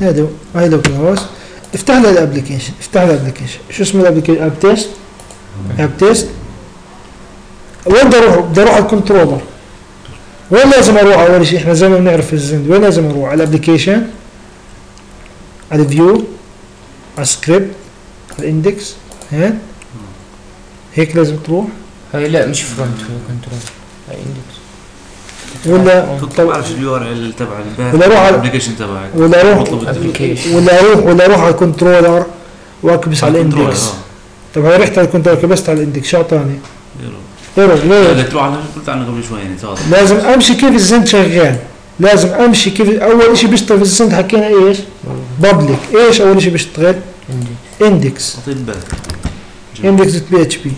هذا، هاي لوكال هوست. افتح لي الابلكيشن. شو اسمه الابلكيشن؟ اب تيست وين بدي اروح؟ بدي اروح على الكنترولر. وين لازم اروح اول شيء؟ احنا زي ما بنعرف في الزند، وين لازم اروح؟ على الابلكيشن، على الفيو، على السكريبت، على الاندكس، هيك لازم تروح. هي لا مش فرونت، هو كنترول، هي اندكس. ولا تطلع على اليو ار ال تبع الابلكيشن تبعك، ولا اروح على الكنترولر واكبس على الاندكس. طب انا رحت على الكنترولر كبست على الاندكس، شو اعطاني؟ لا تروح على قلت عنه قبل شوي يعني صار. لازم امشي كيف الزند شغال، لازم امشي كيف. اول شيء بيشتغل في الزند حكينا ايش؟ بابليك. ايش اول شيء بيشتغل؟ اندكس. اعطيت بالك اندكس بي اتش بي،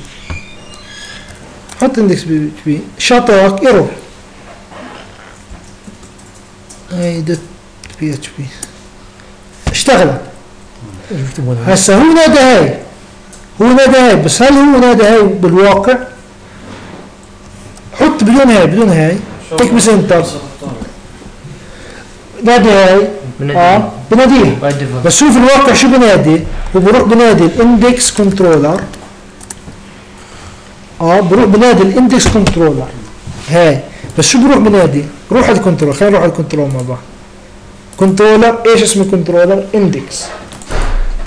حط اندكس بي اتش بي، شاطرك ايرور هي دوت بي اتش بي اشتغلت. هسه هو نادى هاي، هو نادى هاي، بس هل هو نادى هاي بالواقع؟ حط بدون هاي، بدون هاي تكبس انتر، نادي هاي بناديها. بس شوف الواقع شو بنادي، وبروح بنادي الاندكس كنترولر، بروح بنادي الاندكس كنترولر هاي. بس شو بروح بنادي؟ روح على الكنترول، خلينا نروح على الكنترول مع بعض. كنترولر، ايش اسم الكنترولر؟ اندكس.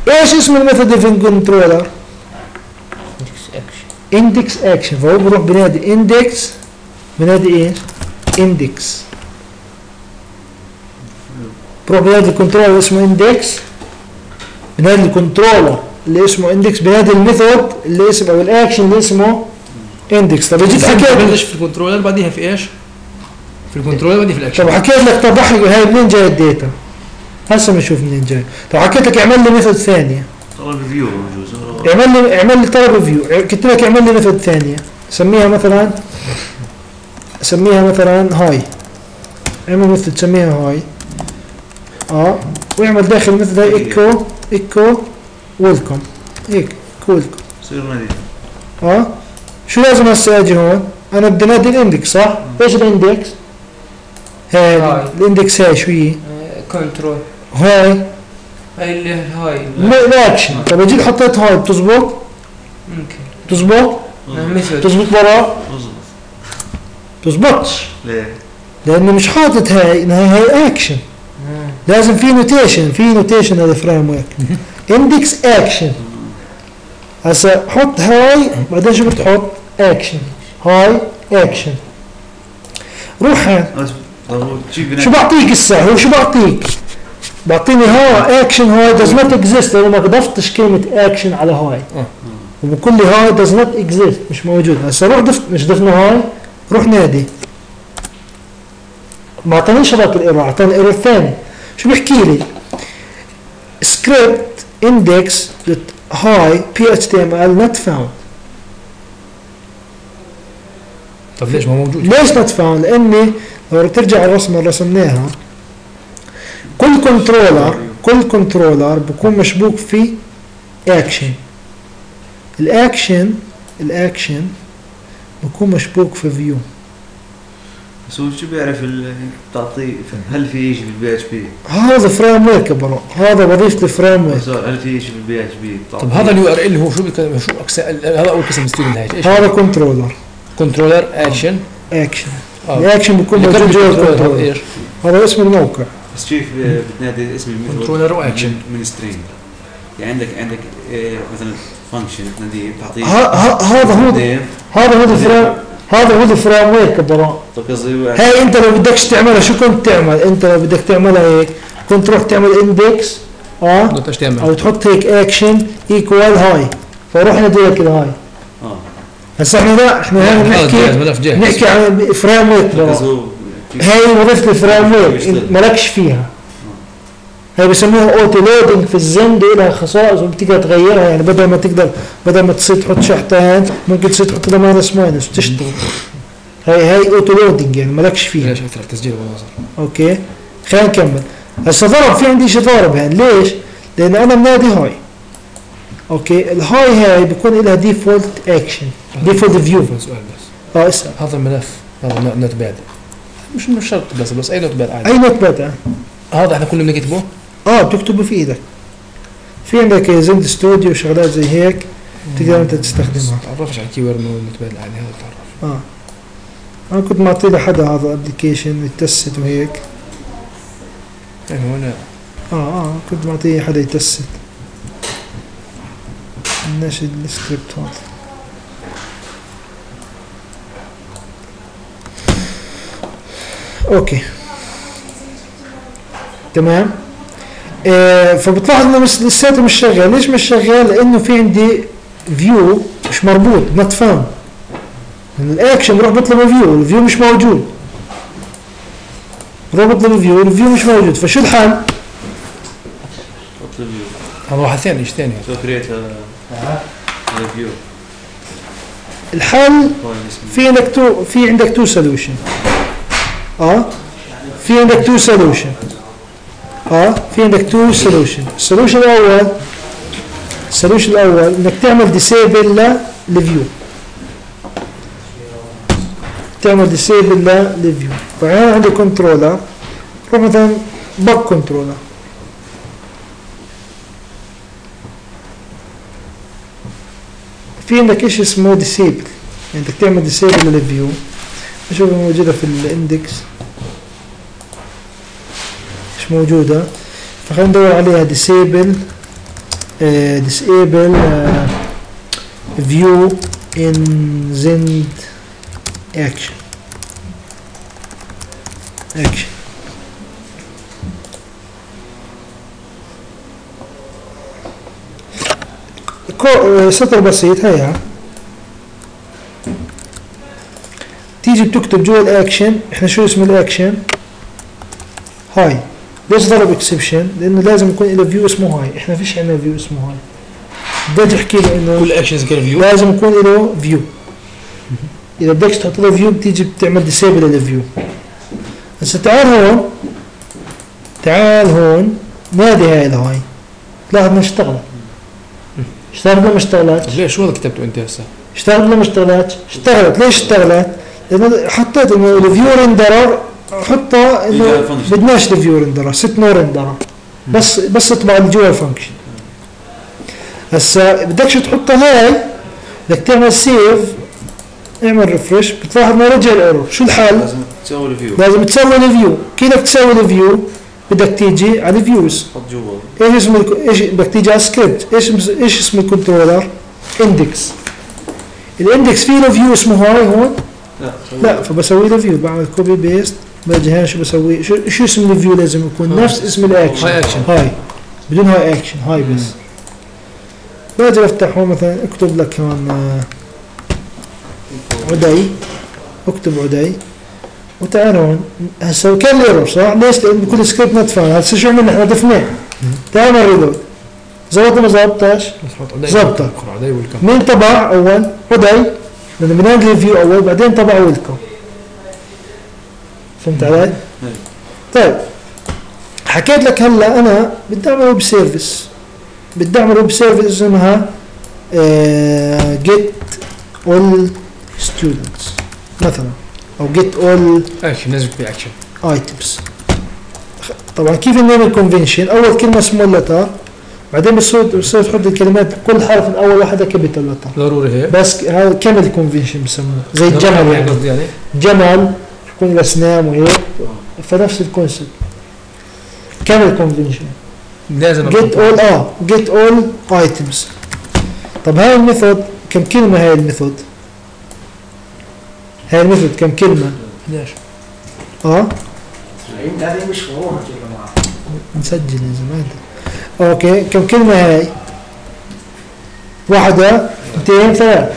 ايش اسم الميثود في الكنترولر؟ اندكس اكشن. فهو بروح بنادي اندكس، بنادي ايه؟ اندكس. بروح بنادي الكنترولر اللي اسمه اندكس، بنادي الكنترولر اللي اسمه اندكس، بنادي الميثود اللي اسمه او الاكشن اللي اسمه اندكس. طب اجيت حكيت بلش في الكنترولر، بعديها في ايش؟ في الكنترولر، بعديها في الاكشن. طب حكيت لك طب هاي منين جاي الداتا؟ هسه بنشوف منين جاي. طب حكيت لك اعمل لي ميثود ثانيه، طلب فيو بجوز، اعمل لي طلب فيو، قلت لك اعمل لي ميثود ثانيه، سميها مثلا هاي، اعمل ميثود سميها هاي، واعمل داخل الميثود هاي ايكو ويلكم، هيك ويلكم بصير نادي. شو لازم هسه اجي هون؟ انا بدي نادي الاندكس، صح؟ ايش الاندكس؟ هاي الاندكس، هاي شو هي؟ كنترول. هاي اللي هاي الاكشن. طب اجيت حطيت هاي، بتزبط؟ ممكن بتزبط؟ بتزبط برا؟ بتزبطش. ليه؟ لانه مش حاطط هاي انها هاي اكشن. لازم في نوتيشن، هذا فريم ورك. اندكس اكشن. هسا حط هاي، بعدين شو بتحط؟ اكشن. هاي اكشن. روح هاي. شو بعطيك الساعة؟ شو بعطيك؟ بعطيني هاي اكشن، هاي does not exist، لأنه ما ضفتش كلمة اكشن على هاي. وبكل هاي does not exist، مش موجود. هسا روح ضفت، مش ضفنا هاي، روح نادي. ما اعطانيش هذاك الايرور، اعطاني ايرور ثاني. شو بيحكي لي؟ سكريبت اندكس هاي PHTML not found. طيب ليش ما موجود؟ ليش not found؟ لأني لو ترجع الرسمة اللي رسمناها، كل كنترولر بكون مشبوك في اكشن. الاكشن بكون مشبوك في فيو. بس هو شو بيعرف تعطيه؟ هل في شيء بالبي اتش بي؟ هذا فريم ورك برا، هذا وظيفة الفريم ورك. هل في شيء بالبي اتش بي؟ طب هذا اليو ار ال هو شو هذا اول قسم ستودنت هايش؟ هذا كنترولر اكشن. الاكشن بكون موجود جوا الكنترولر. هذا اسم الموقع. بس كيف بتنادي اسم الميثود؟ كنترولر واكشن من سترينج. يعني عندك مثلا فانكشن تناديه بتعطيه. هذا هو الفريم ورك برا. هاي انت لو بدكش تعملها شو كنت تعمل؟ انت لو بدك تعملها هيك كنت تروح تعمل اندكس او تحط هيك اكشن ايكوال هاي، فروح ناديها كده هاي. هسه احنا لا، احنا نحكي عن فريم ورك برا. هاي وظيفة الفريم ورك مالكش فيها. هاي بسموها اوتو لودنج في الزند، لها خصائص وبتقدر تغيرها. يعني بدل ما تصير تحط شحطان ممكن تصير تحط لها ماينس وتشتغل. هاي اوتو لودنج يعني مالكش فيها. ليش افتح التسجيل والله. اوكي خلينا نكمل. هسه ضرب في عندي شيء ضارب هان، ليش؟ لان انا منادي هاي. اوكي هاي بكون لها ديفولت اكشن، ديفولت فيو. سؤال بس. اسال. هذا الملف هذا نوت باد، مش شرط بس اي نوت باد عادي. اي نوت باد هذا احنا كلنا بنكتبه؟ بتكتبه في ايدك. في عندك زند ستوديو وشغلات زي هيك تقدر انت تستخدمها. ما تعرفش على الكيورد والنوت باد العادي، هذا تعرف. انا كنت معطي لحدا هذا ابلكيشن يتست وهيك. يعني هنا كنت معطيه حدا يتست. عندناش السكريبت هون. اوكي تمام. فبتلاحظ انه لساته مش شغال. ليش مش شغال؟ لانه في عندي فيو مش مربوط، نوت فاوند. الاكشن بروح بطلب فيو، الفيو مش موجود. بروح بطلب فيو، الفيو مش موجود، فشو الحل؟ اطلب فيو. هذا واحد ثاني، ايش ثاني؟ تو كريت فيو. الحل في عندك في عندك تو سوليوشن. في عندك تو سوليوشن. في عندك تو سوليوشن. السوليوشن الاول، انك تعمل ديسيبل للفيو. تعمل ديسيبل للفيو. فهنا عندي كنترولر، روح مثلا باك كنترولر. في عندك ايش اسمه ديسيبل، يعني بدك تعمل ديسيبل للفيو. نشوفها موجودة في الاندكس، مش موجودة، فخلينا ندور عليها. disable disable view in Zend action سطر بسيط. هيا تيجي بتكتب جوا الاكشن، احنا شو اسم الاكشن؟ هاي. ليش ضرب اكسبشن؟ لانه لازم يكون له فيو اسمه هاي، احنا فيش عندنا فيو اسمه هاي. بدي احكي له انه كل اكشنز كان فيو، لازم يكون له فيو. اذا بدكش تحط له فيو بتيجي بتعمل ديسيبل للفيو. هسه تعال هون، نادي هاي لهاي، تلاحظ انها اشتغلت. اشتغلت ولا ما اشتغلت؟ ليش هو كتبته انت هسه؟ اشتغلت ولا ما اشتغلت؟ اشتغلت. ليش اشتغلت؟ لأنه حطيت انه الفيو رندرر، حطه انه بدناش الفيو رندرر، ستنا رندرر، بس اطبع الجوال فانكشن. هسا بدكش تحطها هاي، بدك تعمل سيف، اعمل ريفرش، بتلاحظ انه رجع الايرور. شو الحل؟ لازم تسوي الفيو، كيف بدك تسوي الفيو؟ بدك تيجي على الفيوز، حط جوا ايش اسم بدك تيجي على سكريبت، ايش اسم الكنترولر؟ اندكس. الاندكس فيه له فيو اسمه هاي هون؟ لا، فبسوي له فيو، بعمل كوبي بيست، برجع هنا. شو بسوي؟ شو اسم الفيو؟ لازم يكون نفس اسم الاكشن. هاي اكشن، هاي بدون هاي اكشن، هاي بس. برجع افتح هون مثلا، اكتب لك هون عدي، اكتب عدي وتعال هون. هسه كان ايرور صح؟ ليش؟ لان كل سكريبت نوت فاوند. هسه شو عملنا؟ احنا دفناه. تعال ريلود، زبط ولا ما زبطش؟ زبطت. مين تبع اول؟ عدي، لأنه بنعمل فيو أول، بعدين طبع ويلكم. فهمت علي؟ طيب، حكيت لك هلا أنا بدي أعمل ويب سيرفيس، اسمها جيت أول ستودنتس مثلا، أو جيت أول أكشن، لازم يكون أكشن أيتمز. طبعا كيف نعمل كونفنشن؟ أول كلمة سمول لتر، بعدين بصير تحط الكلمات، كل حرف من اول واحد كابيتال لتر ضروري هيك، بس هذا كامل كونفنشن بسموه، زي الجمل يعني، جمل يكون له اسنان وهيك، فنفس الكونسبت كامل كونفنشن. لازم جيت اول جيت اول ايتمز. طب هاي الميثود كم كلمه؟ هاي الميثود كم كلمه؟ 11. هذه مش فروع يا جماعه، نسجل يا زلمه. اوكي، كم كلمة هاي؟ واحدة، اثنين، ثلاثة.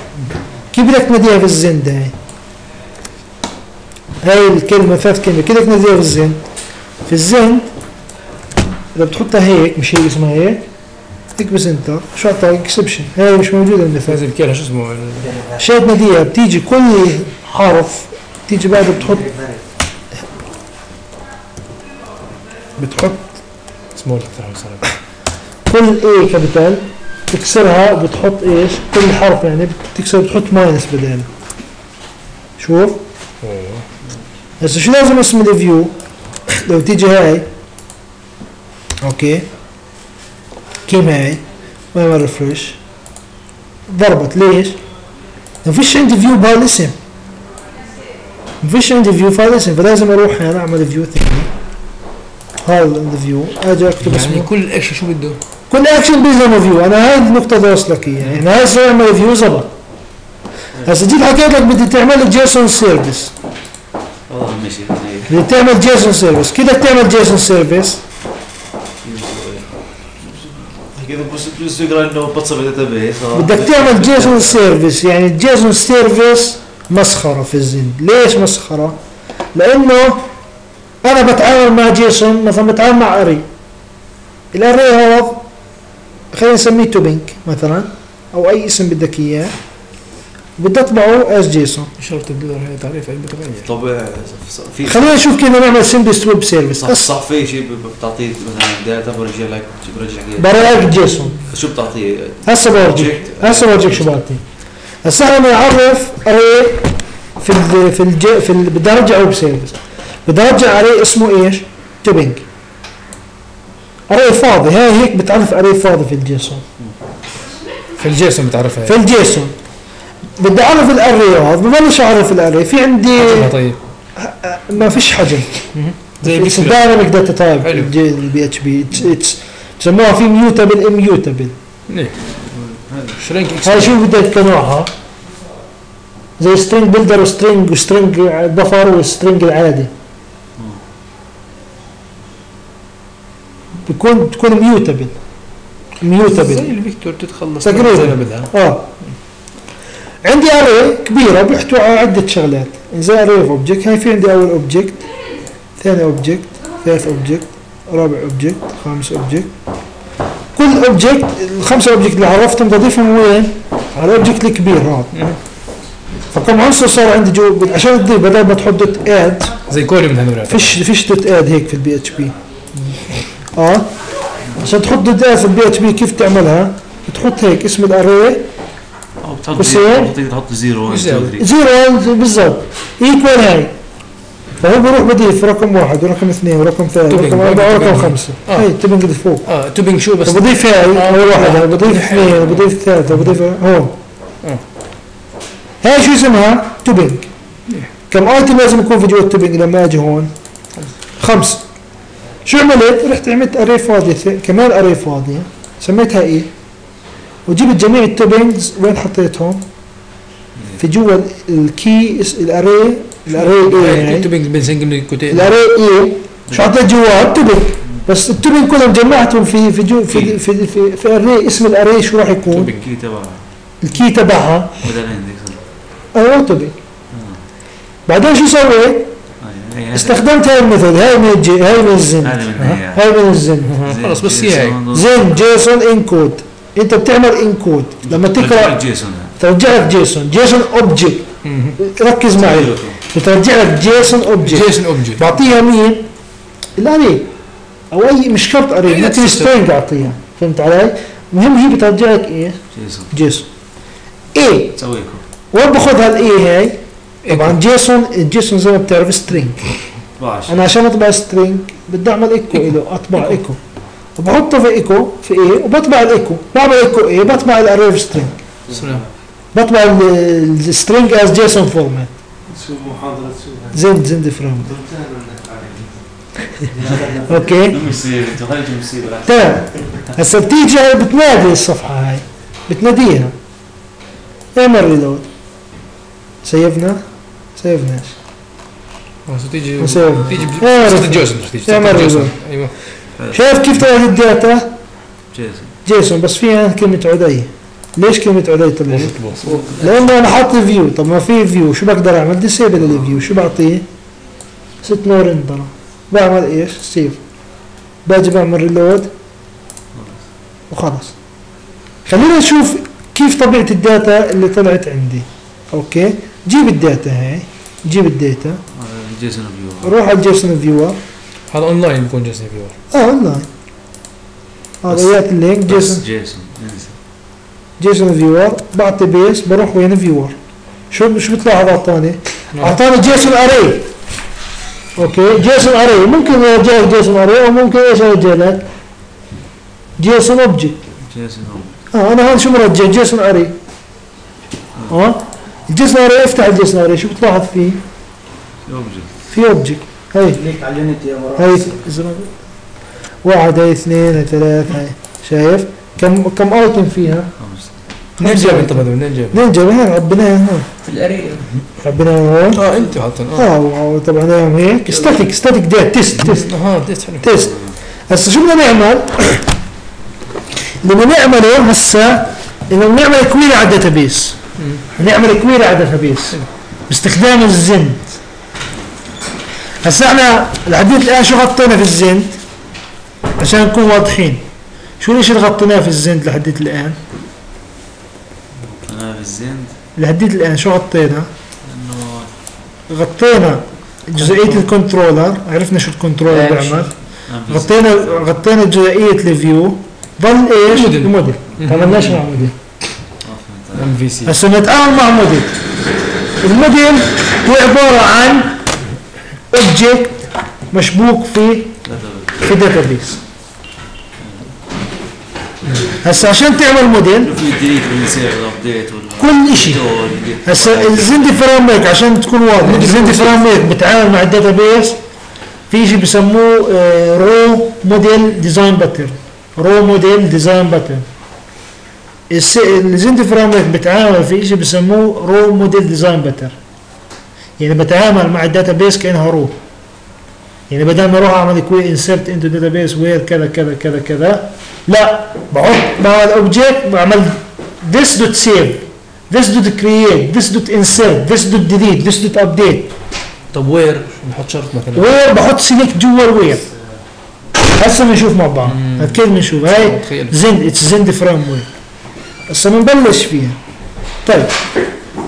كيف بدك تناديها في الزند هاي؟ هاي الكلمة ثلاث كلمة، كيف بدك تناديها في الزند؟ في الزند إذا بتحطها هيك، مش هيك اسمها هيك، تكبس انتر، شو أعطاك؟ اكسبشن. هاي مش موجودة بالمثال. لازم كيلها شو اسمه؟ شو تناديها؟ بتيجي كل حرف، بتيجي بعد بتحط سمول لتر، كل اي كابيتال تكسرها وبتحط ايش؟ كل حرف يعني بتكسر بتحط ماينس بداله. شوف؟ هسه شو لازم اسم الفيو؟ لو تيجي هاي، اوكي، كيم هاي، ما ريفرش، ضربت. ليش؟ ما فيش عندي فيو بهالاسم، مفيش عندي فيو فايل اسم، فلازم اروح هنا اعمل فيو ثاني. هذا الفيو اجي اكتب اسمه. يعني كل اكشن شو بده؟ كل اكشن بيلزمه فيو. انا هاي النقطه بدي اوصل لك اياها، يعني هاي صار اعمل فيو زبط. هسه جيت حكيت لك بدي تعمل جيسون سيرفيس. والله ماشي بدي تعمل جيسون سيرفيس، كيف بدك تعمل جيسون سيرفيس؟ بدك تعمل جيسون سيرفيس، يعني الجيسون سيرفيس مسخره في الزند. ليش مسخره؟ لانه انا بتعامل مع جيسون، مثلا بتعامل مع اري. الاري هذا خلينا نسميه توبينك مثلا او اي اسم بدك اياه، بدي اطبعه از جيسون. شرط الدولار هي تعريف عندك غير طبعا. خلينا نشوف كيف نعمل سمبلست ويب سيرفيس. صح في شيء بتعطيه مثلا داتا برجع لك، برجع جيسون. شو بتعطيه؟ هسه بورجيك، هسه بورجيك شو بعطيه. هسه انا بعرف اري في ال في ال في بدي ارجع ويب سيرفيس، بدي ارجع اري اسمه ايش؟ توبينج. اري فاضي، هاي هيك بتعرف اري فاضي في الجيسون. في الجيسون بتعرفها، في الجيسون بدي اعرف الاري هذا، ببلش اعرف الاري. في عندي طيب ما فيش حجم زي دايناميك داتا تايب البي اتش بي، بسموها في ميوتابل اميوتابل. ايه شرينك هاي شو بدك كنوعها؟ زي سترينج بلدر وسترينج بفر والسترينج العادي. بكون تكون ميوتابل زي الفيكتور بتتخلص زي ما بدها. عندي اري كبيره بيحتوي على عده شغلات زي اري اوبجكت. هاي في عندي اول اوبجكت، ثاني اوبجكت، ثالث اوبجكت، رابع اوبجكت، خامس اوبجكت. كل اوبجكت الخمسه اوبجكت اللي عرفتهم بضيفهم وين؟ على الاوبجكت الكبير هذا. فكم عنصر صار عندي جوا عشان تضيف، بدل ما تحط دوت اد زي كوري من هذول. فيش دوت اد هيك في البي اتش بي. عشان تحط دوت اد في البي اتش بي كيف تعملها؟ تحط هيك اسم الاري تحط زيرو بالضبط ايكوال هاي. فهو بروح بضيف رقم واحد ورقم اثنين ورقم ثلاثة ورقم أربعة ورقم خمسة. هي التوبنج اللي فوق. توبنج شو بس؟ بضيف هاي أول واحدة، بضيف اثنين، بضيف ثلاثة، بضيف هون. هاي شو اسمها؟ توبنج. كم ايتم لازم يكون في جوا التوبنج لما اجي هون؟ خمسة. شو عملت؟ رحت عملت اري فاضية، كمان اري فاضية، سميتها ايه؟ وجبت جميع التوبنجز وين حطيتهم؟ في جوا الكي الاري اي. التوبنج بنسجل الاري اي شو حطيت جوا التوبنج، بس التوبنج كلهم جمعتهم في جو في في في, في اري. اسم الاري شو راح يكون؟ الكي تبعها بدل عندك توبنج. بعدين شو سويت؟ استخدمت هاي الميثود، هاي من الزن، خلص بس هي زن جيسون انكود. انت بتعمل انكود لما تقرا ترجع لك جيسون، جيسون اوبجكت. ركز معي، بترجع لك جيسون اوبجكت. بعطيها مين؟ الاري او اي، مش شرط اري، ممكن سترينج اعطيها. فهمت علي؟ المهم هي بترجع لك ايه؟ جيسون. ايه وين باخذها الايه هاي؟ طبعا جيسون، الجيسون زي ما بتعرف سترينج. انا عشان اطبع سترينج بدي اعمل ايكو له، اطبع ايكو وبحطه في ايكو في ايه، وبطبع الايكو، بعمل ايكو ايه، بطبع الاري في سترينج، بطبع السترينج از جيسون فورمات. شو محاضرة شو؟ زند فريم ورك. اوكي تمام. هسه بتيجي هاي بتنادي الصفحة هاي، بتناديها اعمل ريلود. سيفنا؟ سيفناش. تيجي جيسون، اعمل ريلود. ايوه شايف كيف طلعت الداتا؟ جيسون بس فيها كلمة عدي. ليش كلمة عدي طلعت؟ لأنه أنا حاطط فيو. طب ما في فيو شو بقدر أعمل؟ ديسيبل الفيو، شو بعطيه؟ ست نور رندرة. بعمل إيش؟ سيف. باجي بعمل ريلود وخلص. خلينا نشوف كيف طبيعة الداتا اللي طلعت عندي. أوكي؟ جيب الداتا هاي، جيب الداتا. جيسون فيور. روح على الجيسون فيور. هذا اونلاين بيكون جيسون فيور. اونلاين. هذا وياك اللينك جيسون. جيسون فيور، بعطي بيس، بروح وين فيور. شو بتلاحظ اعطاني؟ اعطاني جيسون اري. اوكي، جيسون اري، ممكن ارجع لك جيسون اري او ممكن ايش ارجع لك؟ جيسون اوبجكت. جيسون اوبجكت. انا هون شو مرجع؟ جيسون اري. الجيسون اري، افتح الجيسون اري، شو بتلاحظ فيه؟ في اوبجكت هاي كليك على اليونت يا مرام هاي واحد هاي اثنين هاي ثلاثة هاي شايف كم ايتم فيها؟ نرجع انت ما نرجع هنا ربناها هون في الاريا ربناها هون انت حاطين طبعا نعمل هيك ستاتيك ديت تيست تيست هسه شو بدنا نعمل؟ اللي بدنا نعمله هسه انه بنعمل كويري على الداتا بيس بنعمل كويري على الداتا بيس باستخدام الزند هسه احنا لحد الان شو غطينا في الزند عشان نكون واضحين شو الشيء اللي غطيناه في الزند لحد الان؟ غطيناه في الزند لحد الان شو غطينا؟ انه غطينا جزئية الكنترولر عرفنا شو الكنترولر بيعمل غطينا جزئية الفيو ضل ايش؟ الموديل ما عملناش مع موديل MVC هسه نتعامل مع موديل الموديل هو عبارة عن اوبجكت مشبوك في داتابيس هسه عشان تعمل موديل كل شيء هسه الزند فريم ورك عشان تكون واضح الزند فريم ورك بتعامل مع الداتابيس في شيء بسموه رو موديل ديزاين باترن رو موديل ديزاين باترن الزند فريم ورك بتعامل في شيء بسموه رو موديل ديزاين باترن يعني بتعامل مع الداتابيس كانها رو يعني بدل ما اروح اعمل كوي انسرت انتو داتابيس وير كذا كذا كذا كذا لا بحط مع الاوبجكت بعمل this dot save this dot create this dot insert this dot delete this dot update طب وير بحط شرط مثلا وير بحط سيلكت جوا الوير هسه بنشوف مع بعض اكيد بنشوف هاي زند اتس زند فريم ورك هسه بنبلش فيها طيب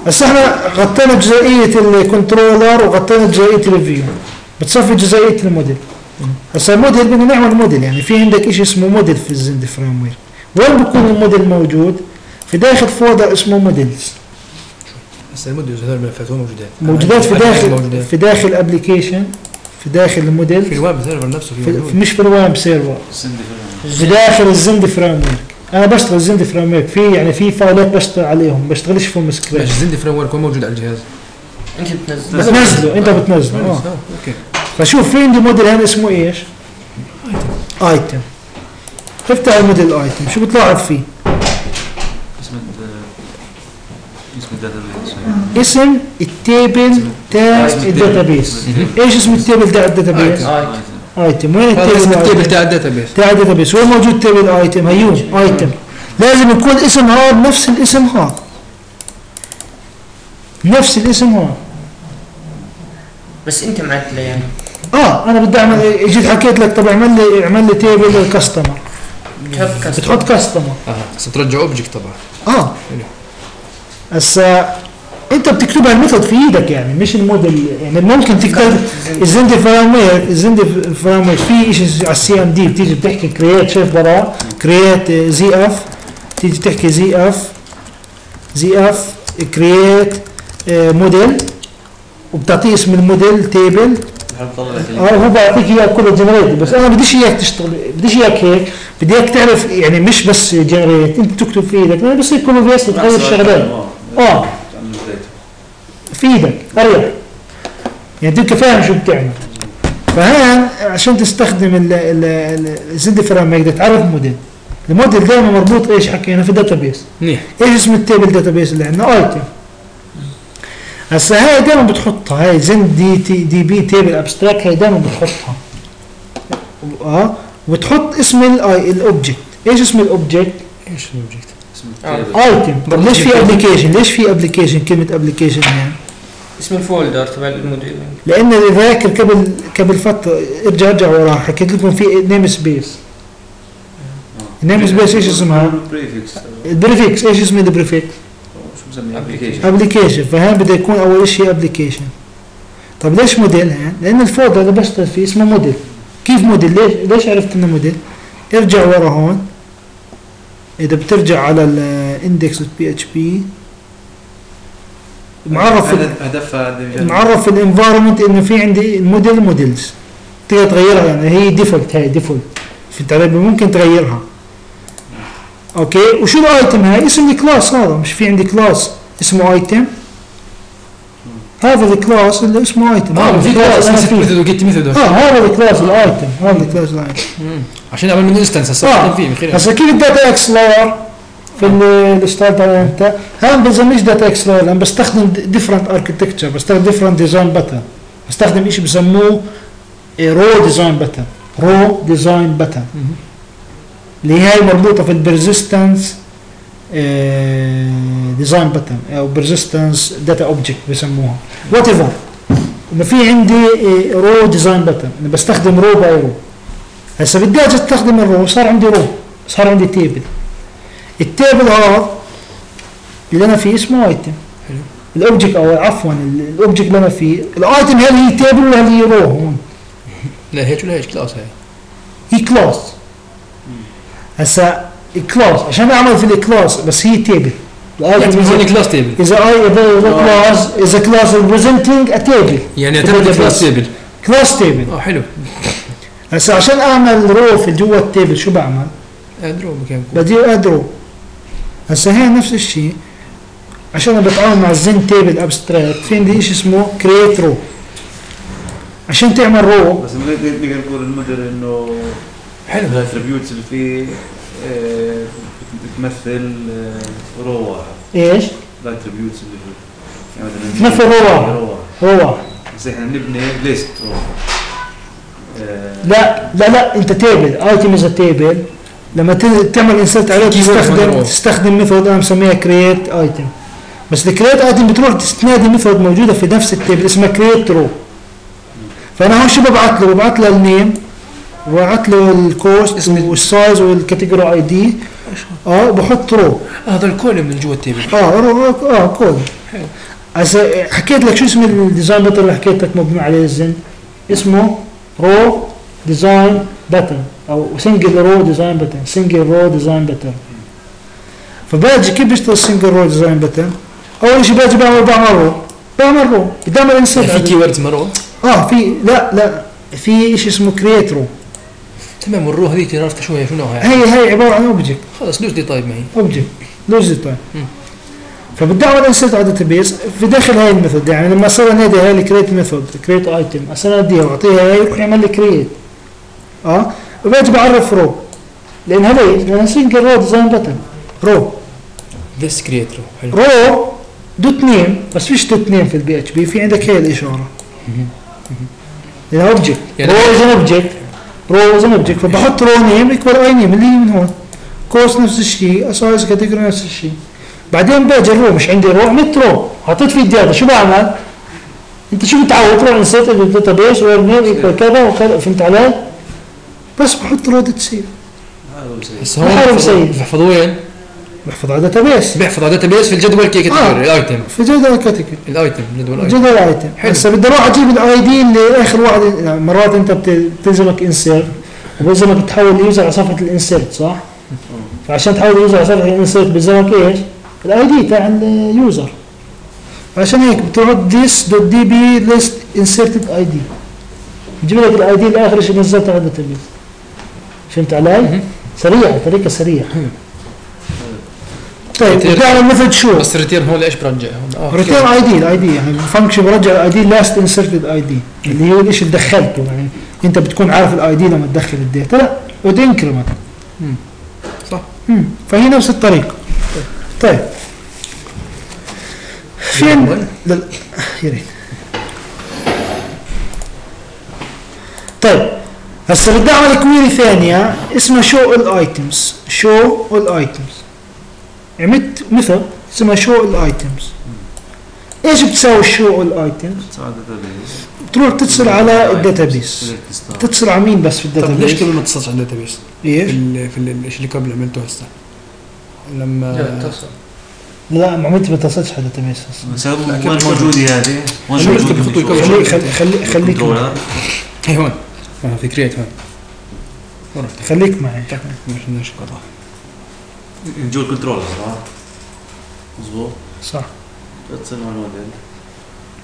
هسه احنا غطينا جزئيه الكنترولر وغطينا جزئيه الفيو بتصفي جزئيه الموديل هسه الموديل بدنا نعمل موديل يعني في عندك شيء اسمه موديل في الزند فريم ورك وين بيكون الموديل موجود؟ في داخل فولدر اسمه موديلز هسه الموديلز هذول الملفات موجودات في داخل الابلكيشن في داخل الموديل في الويب سيرفر نفسه مش في الويب سيرفر في داخل الزند فريم ورك انا بشتغل الزند فريم ورك في يعني في فايلات بشتغل عليهم بشتغلش فيهم سكريبت ماشي الزند فريم ورك هو موجود على الجهاز انت بتنزله انت بتنزله اوكي فشوف في عندي موديل هنا اسمه ايش؟ ايتم تفتح الموديل ايتم شو بتلاحظ فيه؟ اسم التيبل تاع الداتابيس ايش اسم التيبل تاع الداتابيس؟ ايتم وين التيبل تاع الداتابيس؟ تاع الداتابيس وين موجود تيبل ايتم؟ هيون ايتم لازم يكون اسم هذا نفس الاسم هذا نفس الاسم هذا بس انت معدله يعني انا بدي اعمل اجيت حكيت لك طب اعمل لي تيبل كاستمر بتحط كاستمر بس ترجع اوبجكت طبعا هسه انت بتكتبها الميثود في ايدك يعني مش الموديل يعني ممكن تكتب الزند فريم ورك في شيء على السي ام دي بتيجي بتحكي كرييت شايف برا كرييت زي اف تيجي تحكي زي اف كرييت موديل وبتعطيه اسم الموديل تيبل هو بيعطيك اياه كله جنريت بس انا بديش اياك تشتغل بديش اياك هيك بدي اياك تعرف يعني مش بس جنريت انت تكتب في ايدك انا بصير كله بيست تغير الشغلات في ايدك اريح يعني انت فاهم شو بتعمل فهان عشان تستخدم الزند فريم ورك تعرف موديل الموديل دائما مربوط ايش حكينا في الداتابيس منيح ايش اسم التيبل داتابيس اللي عندنا ايتم هسه هاي دائما بتحطها هاي زند دي بي تيبل ابستراكت هاي دائما بتحطها وبتحط اسم الاوبجكت ايش اسم الاوبجكت؟ ايش الاوبجكت؟ ايتم طب ليش في ابلكيشن؟ ليش في ابلكيشن كلمة ابلكيشن يعني؟ اسم الفولدر تبع الموديل لأن ذاكر قبل فترة ارجع وراها حكيت لكم في نيم سبيس نيم سبيس ايش اسمها؟ البريفكس ايش اسم البريفكس؟ ابلكيشن فهان بده يكون اول شيء ابلكيشن طب ليش موديل هان؟ لان الفولدر اللي بشتغل فيه اسمه موديل كيف موديل ليش عرفت انه موديل؟ ارجع ورا هون اذا بترجع على الاندكس دوت بي اتش بي معرف في الانفايرمنت انه في عندي موديل موديلز تقدر تغيرها يعني هي ديفولت هاي ديفولت في تعريب ممكن تغيرها اوكي وشو الايتم هاي اسم الكلاس هذا مش في عندي كلاس اسمه ايتم هذا الكلاس اللي اسمه ايتم. في كلاس اسمه ميثود وجيت ميثود. هذا الكلاس الايتم، هذا الكلاس الايتم. عشان اعمل منه انستنس استخدم فيه بخير. بس اكيد الداتا اكس لاير في الستايل ده انت انا ما بسميش داتا اكس لاير، انا بستخدم ديفرنت اركتكتشر، بستخدم ديفرنت ديزاين باترن، بستخدم شيء بسموه رو ديزاين باترن، رو ديزاين باترن اللي هي مربوطه في البرزستنس ديزاين باترن او برزستنس داتا اوبجكت بيسموها وات ايفر. انه في عندي رو ديزاين باترن، انا بستخدم رو باي رو. هسه بدي اجي استخدم الرو، صار عندي رو، صار عندي تيبل. التيبل هذا اللي انا فيه اسمه ايتم. حلو. الاوبجكت او عفوا الاوبجكت اللي انا فيه، الايتم هل هي تيبل ولا هي رو هون؟ لا هيك ولا هيك كلاس هي. هي كلاس. هسه الكلاس عشان اعمل في الكلاس بس هي تيبل. الايتم هي كلاس تيبل. اذا اي كلاس از كلاس ريبريزنتنج ا تيبل. يعني يعتبر كلاس تيبل. كلاس تيبل. اه حلو. هسه عشان اعمل رو في جوا التيبل شو بعمل؟ ادرو مكانكم بدي ادرو. هسه هي نفس الشيء عشان انا بتعامل مع الزين تيبل ابستراكت، في عندي شيء اسمه كريت رو. عشان تعمل رو بس نقدر نقول المدير انه حلو الاتريبيوتس اللي فيه بتمثل رو واحد. ايش؟ الاتريبيوتس اللي فيه يعني مثلا بتمثل رو واحد بس احنا بنبني ليست رو. لا لا لا انت تيبل، ايتم از تيبل، لما تعمل انسرت عليه تستخدم ميثود انا مسميها كرييت ايتم. بس الكرييت ايتم بتروح تستنادي ميثود موجوده في نفس التيبل اسمها كرييت رو. فانا هون شو ببعث له؟ ببعث له النيم، ببعث له الكوست والسايز والكاتيجوري اي دي، بحط رو. هذا الكولم من جوا التيبل. كولم. حلو. هسه حكيت لك شو اسم الديزاين باترن اللي حكيت لك مبني عليه الزن؟ اسمه رو ديزاين باترن او سنجل رو ديزاين باترن، سنجل رو ديزاين باترن. فباجي كيف بشتغل السنجل رو ديزاين باترن؟ اول شيء باجي بعمل رو بدي اعمل انسرت. في كي وردز مرو؟ في لا في شيء اسمه كرييت رو. تمام. الرو هذيك عرفت شو هي، شو نوعها يعني؟ هي عباره عن اوبجكت. خلص لوز دي تايب معي. اوبجكت لوز دي تايب. فبدي اعمل انسرت على داتا بيس في داخل هاي الميثود، يعني لما اصير انادي هاي الكرييت ميثود كرييت ايتم، اصير اناديها واعطيها هاي يروح يعمل لي كرييت. وباجي بعرف رو لان هذي لان سنجل رو ديزاين باترن رو ذس كرييت رو. رو دوت نيم، بس فيش دوت نيم في البي اتش بي، في عندك هاي الاشاره. لان اوبجكت رو از ان اوبجكت، رو از ان اوبجكت، فبحط رو نيم يكبر اي نيم اللي هي من هون. كوست نفس الشيء، اسايز كاتيجوري نفس الشيء. بعدين باجي الرو، مش عندي رو، عملت رو، حطيت فيه الداتا، شو بعمل؟ انت شو متعود تروح انسيت الداتا بيس كذا وكذا، فهمت علي؟ بس بحط رو دوت سيف. هذا مسيف. بحفظه وين؟ بحفظ على داتا بيس. بحفظ على داتا بيس في الجدول كاتيجوري الايتم. في جدول كاتيجوري الايتم، جدول الايتم. جدول الايتم. هسه بدي اروح اجيب الاي دي اللي اخر واحد. مرات انت بتلزمك انسيرت وبلزمك تحول اليوزر على صفحه الانسيرت، صح؟ فعشان تحول اليوزر على صفحه الانسيرت بلزمك ايش؟ الاي دي تاع اليوزر. عشان هيك بتروح ديس دوت دي بي ليست انسيرتد اي دي، بجيب لك الاي دي الاخر شيء نزلته على الداتا بيس. فهمت علي؟ سريعه، طريقه سريعه. طيب بتعمل مثل شو؟ بس الريتيرن هو ايش برجعه؟ ريتيرن اي دي، الاي دي يعني الفانكشن برجع الاي دي لاست انسيرتد اي دي اللي هو الشيء اللي دخلته، يعني انت بتكون عارف الاي دي لما تدخل الداتا، لا وتنكرمت. صح. فهي نفس الطريقه. طيب فين يا ريت. طيب هسه بدي اعمل كويري ثانيه اسمها شو اول ايتمز. شو اول ايتمز، عملت ميثود اسمها شو اول ايتمز. ايش بتساوي شو اول ايتمز؟ بتساوي داتا بيس، بتروح تتصل على الداتا بيس. تتصل على مين بس في الداتا بيس؟ طيب ليش كل ما تتصلش على الداتا بيس؟ ايش؟ في الشيء اللي قبل عملته هسه لما اتصل. لا ما عملت، ما اتصلتش على الداتا بيس هسه. وين موجوده هذه؟ وين موجوده؟ خليك هي هون. في كريت هون. خليك معي مش قطع. نجو الكنترولر صح؟ مظبوط؟ صح. اتصل مع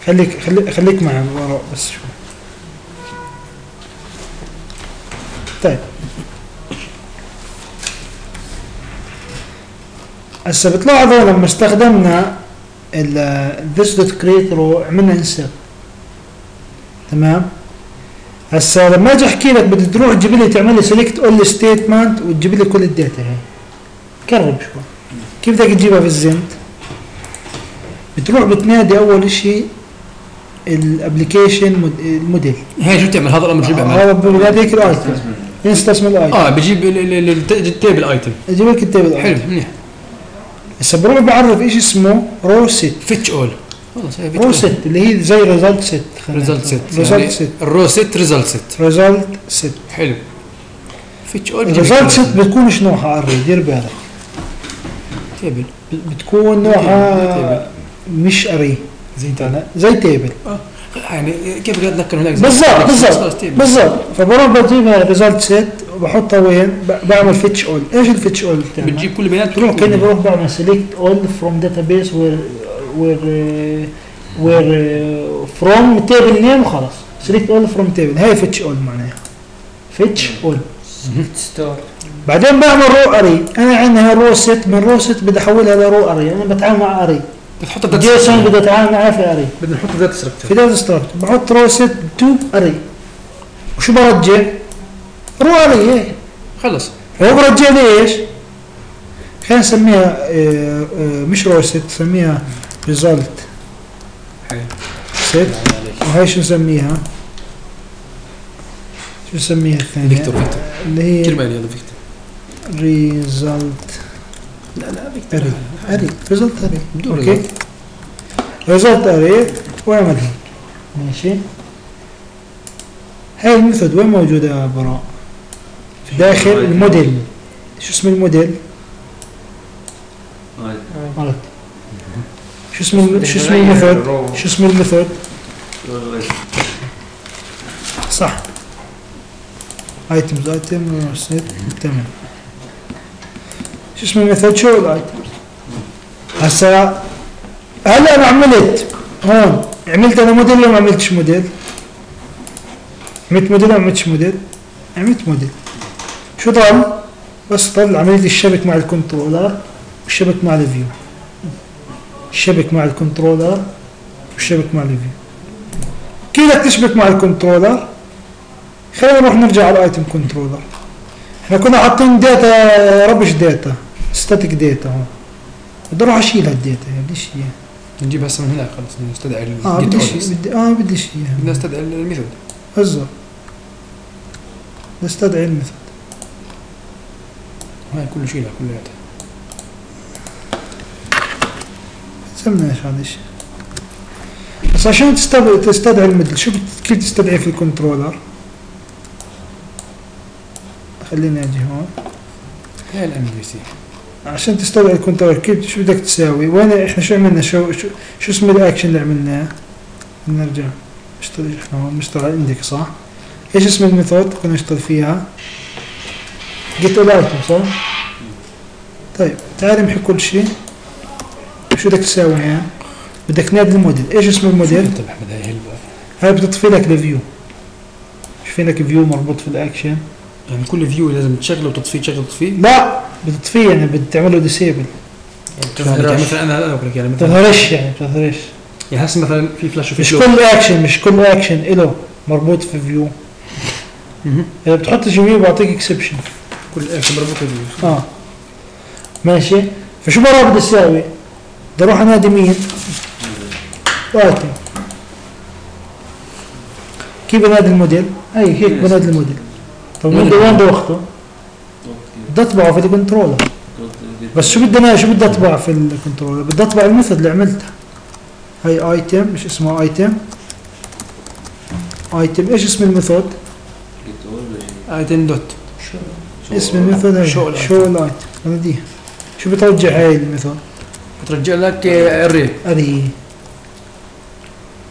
الموديل. خليك معي ورا بس شوي. طيب. هسه بتلاحظوا لما استخدمنا this dot create row عملنا انسير. تمام. هسه لما اجي احكي لك بدي تروح تجيب لي تعمل لي سيلكت اول ستيتمنت وتجيب لي كل الداتا هاي. كرب شوي. كيف بدك تجيبها في الزند؟ بتروح بتنادي اول شيء الابلكيشن الموديل. هي شو بتعمل؟ هذا الامر شو بيعمل؟ هذا بيعطيك الايتم. ينستثمر الايتم. بجيب التيبل ايتم. بجيب لك التيبل ايتم. حلو منيح. هسه بروح بعرف ايش اسمه رو ست. فتش اول. والله رو ست اللي هي زي ريزلت ست. ريزلت ست. ريزلت ست. الرو ست ريزلت ست. ريزلت ست. حلو. فتش اول. ريزلت ست بتكونش نوعها اري، دير بالك. تيبل. بتكون نوعها مش اري. زي تيبل يعني كيف بدي اتذكر هناك بالضبط بالضبط. فبروح بجيبها ريزلت سيت وبحطها وين؟ بعمل فتش اول. ايش الفتش اول؟ بتجيب كل بيانات تروح كاني بروح بعمل سيلكت اول فروم داتا بيس وير فروم تيبل نيم وخلص. سيلكت اول فروم تيبل، هاي فتش اول معناها. فتش اول ستار. بعدين بعمل رو اري، انا عندها رو سيت، من رو سيت بدي احولها لرو اري، انا بتعامل مع اري. بتحط الداتا جيسون بدي اتعامل معاه في اري، بدنا نحط داتا ستراكشر في داتا ستراكشر، بحط رو ست تو اري وشو برجع؟ رو اري هيك خلص. هو برجع لي ايش؟ خلينا نسميها مش رو ست، نسميها ريزلت ست. وهي شو نسميها؟ شو نسميها الثانية؟ فيكتور. فيكتور اللي هي كلمة يلا فيكتور ريزلت لا اري اري ريزلت اري. اوكي ريزلت اري واعمل هيك ماشي. هاي الميثود وين موجوده يا براء؟ داخل الموديل. شو اسم الموديل؟ غلط. شو اسم الميثود؟ شو اسم الميثود؟ صح. ايتمز ايتم سيت. تمام. شو اسمه الميثود؟ شو الايتمز؟ هسا هلا انا عملت هون، عملت انا موديل ولا ما عملتش موديل؟ عملت موديل ولا ما عملتش موديل؟ عملت موديل. شو ضل؟ بس ضل عمليه الشبك مع الكنترولر والشبك مع الفيو. الشبك مع الكنترولر والشبك مع الفيو. كيف بدك تشبك مع الكنترولر؟ خلينا نروح نرجع على الايتم كنترولر. احنا كنا حاطين داتا ربش، داتا ستاتيك داتا هون. بدي اروح اشيل هالداتا، بديش اياها. نجيب هسه من هناك خلص، نستدعي ال بديش اياها. بدنا نستدعي الميثود بالضبط. نستدعي الميثود. هاي كله شيلها كلياتها. سمناش هذا الشيء. بس عشان تستدعي الميثود شو كيف تستدعي في الكنترولر؟ خليني اجي هون. هي الام في سي. عشان تستدعي الكنترول كيف شو بدك تساوي؟ وين احنا شو عملنا؟ شو اسم الاكشن اللي عملناه؟ نرجع اشتغل احنا هون، بنشتغل على الاندكس صح؟ ايش اسم الميثود كنا نشتغل فيها؟ جيت الايتم صح؟ طيب تعال امحي كل شيء. شو بدك تساوي هنا؟ بدك تنادي الموديل. ايش اسم الموديل؟ طيب احمد هاي هاي بتطفي لك الفيو. شوفي لك فيو مربوط في الاكشن. يعني كل فيو لازم تشغله وتطفيه، تشغله وتطفيه؟ لا بتطفيه يعني بتعمله ديسيبل. يعني مثلا انا هلا بقول لك يعني ما بتظهرش، يعني ما بتظهرش. يعني هسه مثلا في فلاش وفي مش كل اكشن له مربوط في فيو. اذا بتحط شيء فيو بيعطيك اكسبشن. كل اكشن مربوط في فيو. ماشي. فشو برا بدي اساوي؟ بدي اروح انادي مين؟ الايتم. كيف بنادي الموديل؟ اي هيك بنادي الموديل. طب بدي وين بدي وقته؟ بدي اطبعه في الكنترولر. بس شو بدي انا؟ شو بدي اطبع في الكنترولر؟ بدي اطبع الميثود اللي عملتها. هي ايتم، مش اسمها ايتم. ايتم ايش اسم الميثود؟ ايتم دوت. اسم الميثود هي شو الايتم. بناديها. شو بترجع هاي الميثود؟ بترجع لك اري. اري.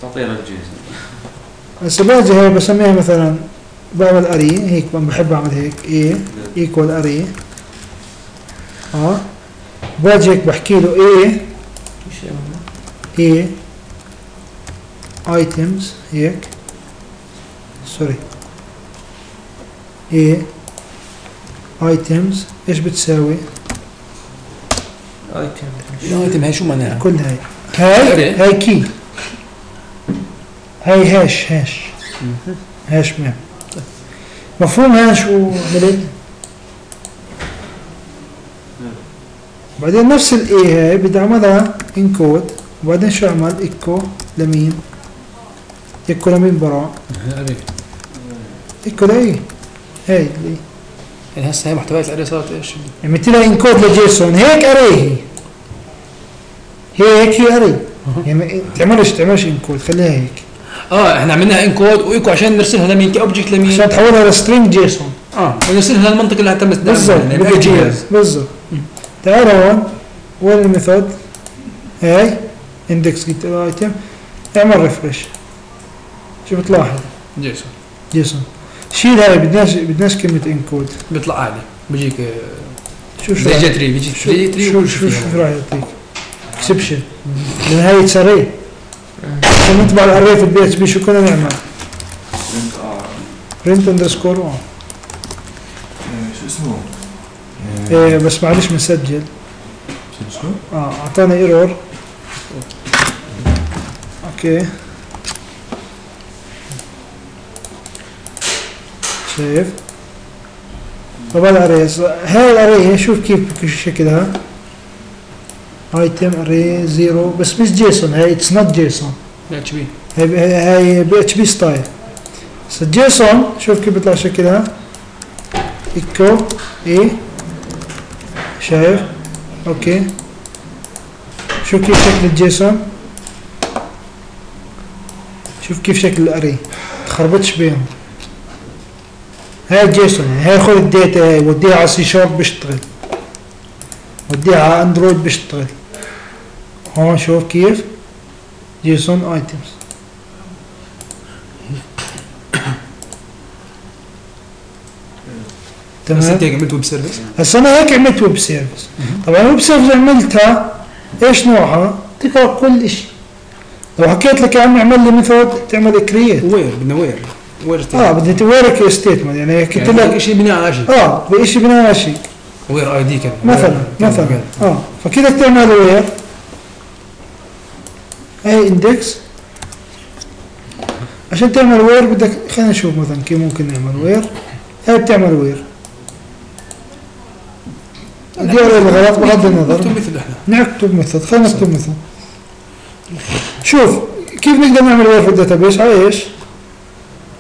تعطيها للجيسون. هسه باجي هي بسميها مثلا بعمل اري هيك، بحب اعمل هيك اي ايكوال اري. باجي هيك بحكي له اي اي ايتمز هيك سوري اي ايتمز ايش بتساوي؟ ايتم هي شو معناها؟ كل هاي هاي كي، هاي هاش مهم. مفهوم هاش وملل. بعدين نفس الايه هاي بدي اعملها انكود، وبعدين شو اعمل؟ ايكو لمين؟ ايكو لمين براء؟ ايكو لايه؟ هاي ليه؟ يعني هسه هي محتويات الاري صارت ايش؟ عملت لها انكود لجيسون، هيك اري هيك هي اري، يعني تعملش انكود، خليها هيك. احنا عملناها انكود وايكو عشان نرسلها لمين؟ كاوبجكت لمين؟ عشان تحولها لسترينج جيسون. ونرسلها للمنطقه اللي تم استخدامها بالضبط. تعالوا هون وين الميثود؟ هاي اندكس جيت ايتم، اعمل ريفرش. شو بتلاحظ؟ جيسون جيسون. شيل هاي، بدناش كلمه انكود. بيطلع عادي بيجيك شو شو زي جتري، بيجيك شو راح يعطيك؟ اكسبشن لان هاي اتسريت. عشان نطبع الاري في البي اتش بي شو كنا نعمل؟ برنت اندرسكور اون. شو اسمه؟ ايه بس معلش مسجل. اعطانا ايرور. اوكي سيف. طب الاريز، هاي الاري شوف كيف شكلها. ايتم اري زيرو، بس مش جيسون، هاي اتس نوت جيسون، بي اتش بي، هاي بي اتش بي ستايل. بس الجيسون شوف كيف بيطلع شكلها. ايكو ايه شايف؟ اوكي شوف كيف شكل الجيسون، شوف كيف شكل الاري، تخربطش بينهم. هاي الجيسون، هاي خذ الداتا هاي وديها على سي شارب بيشتغل، وديها على اندرويد بيشتغل. هون شوف كيف جيسون ايتمز. تمام. هسه انت هيك عملت ويب سيرفيس؟ هسه انا هيك عملت ويب سيرفيس. طبعا الويب سيرفيس عملتها ايش نوعها؟ تقرا كل شيء. لو حكيت لك يا عمي اعمل لي ميثود تعمل كرييت. وير بدنا وير. وير بدي وير ستيتمنت، يعني حكيت يعني لك شيء بناء على شيء. بشيء بناء على شيء. وير اي دي كان مثلا فكده بتعمل وير. هي اندكس. عشان تعمل وير بدك، خلينا نشوف مثلا كيف ممكن نعمل وير. هي بتعمل وير. بدي اقرا الغلط بغض النظر. نكتب مثل، خلينا نكتب مثل. شوف كيف نقدر نعمل وير في الداتابيس على ايش؟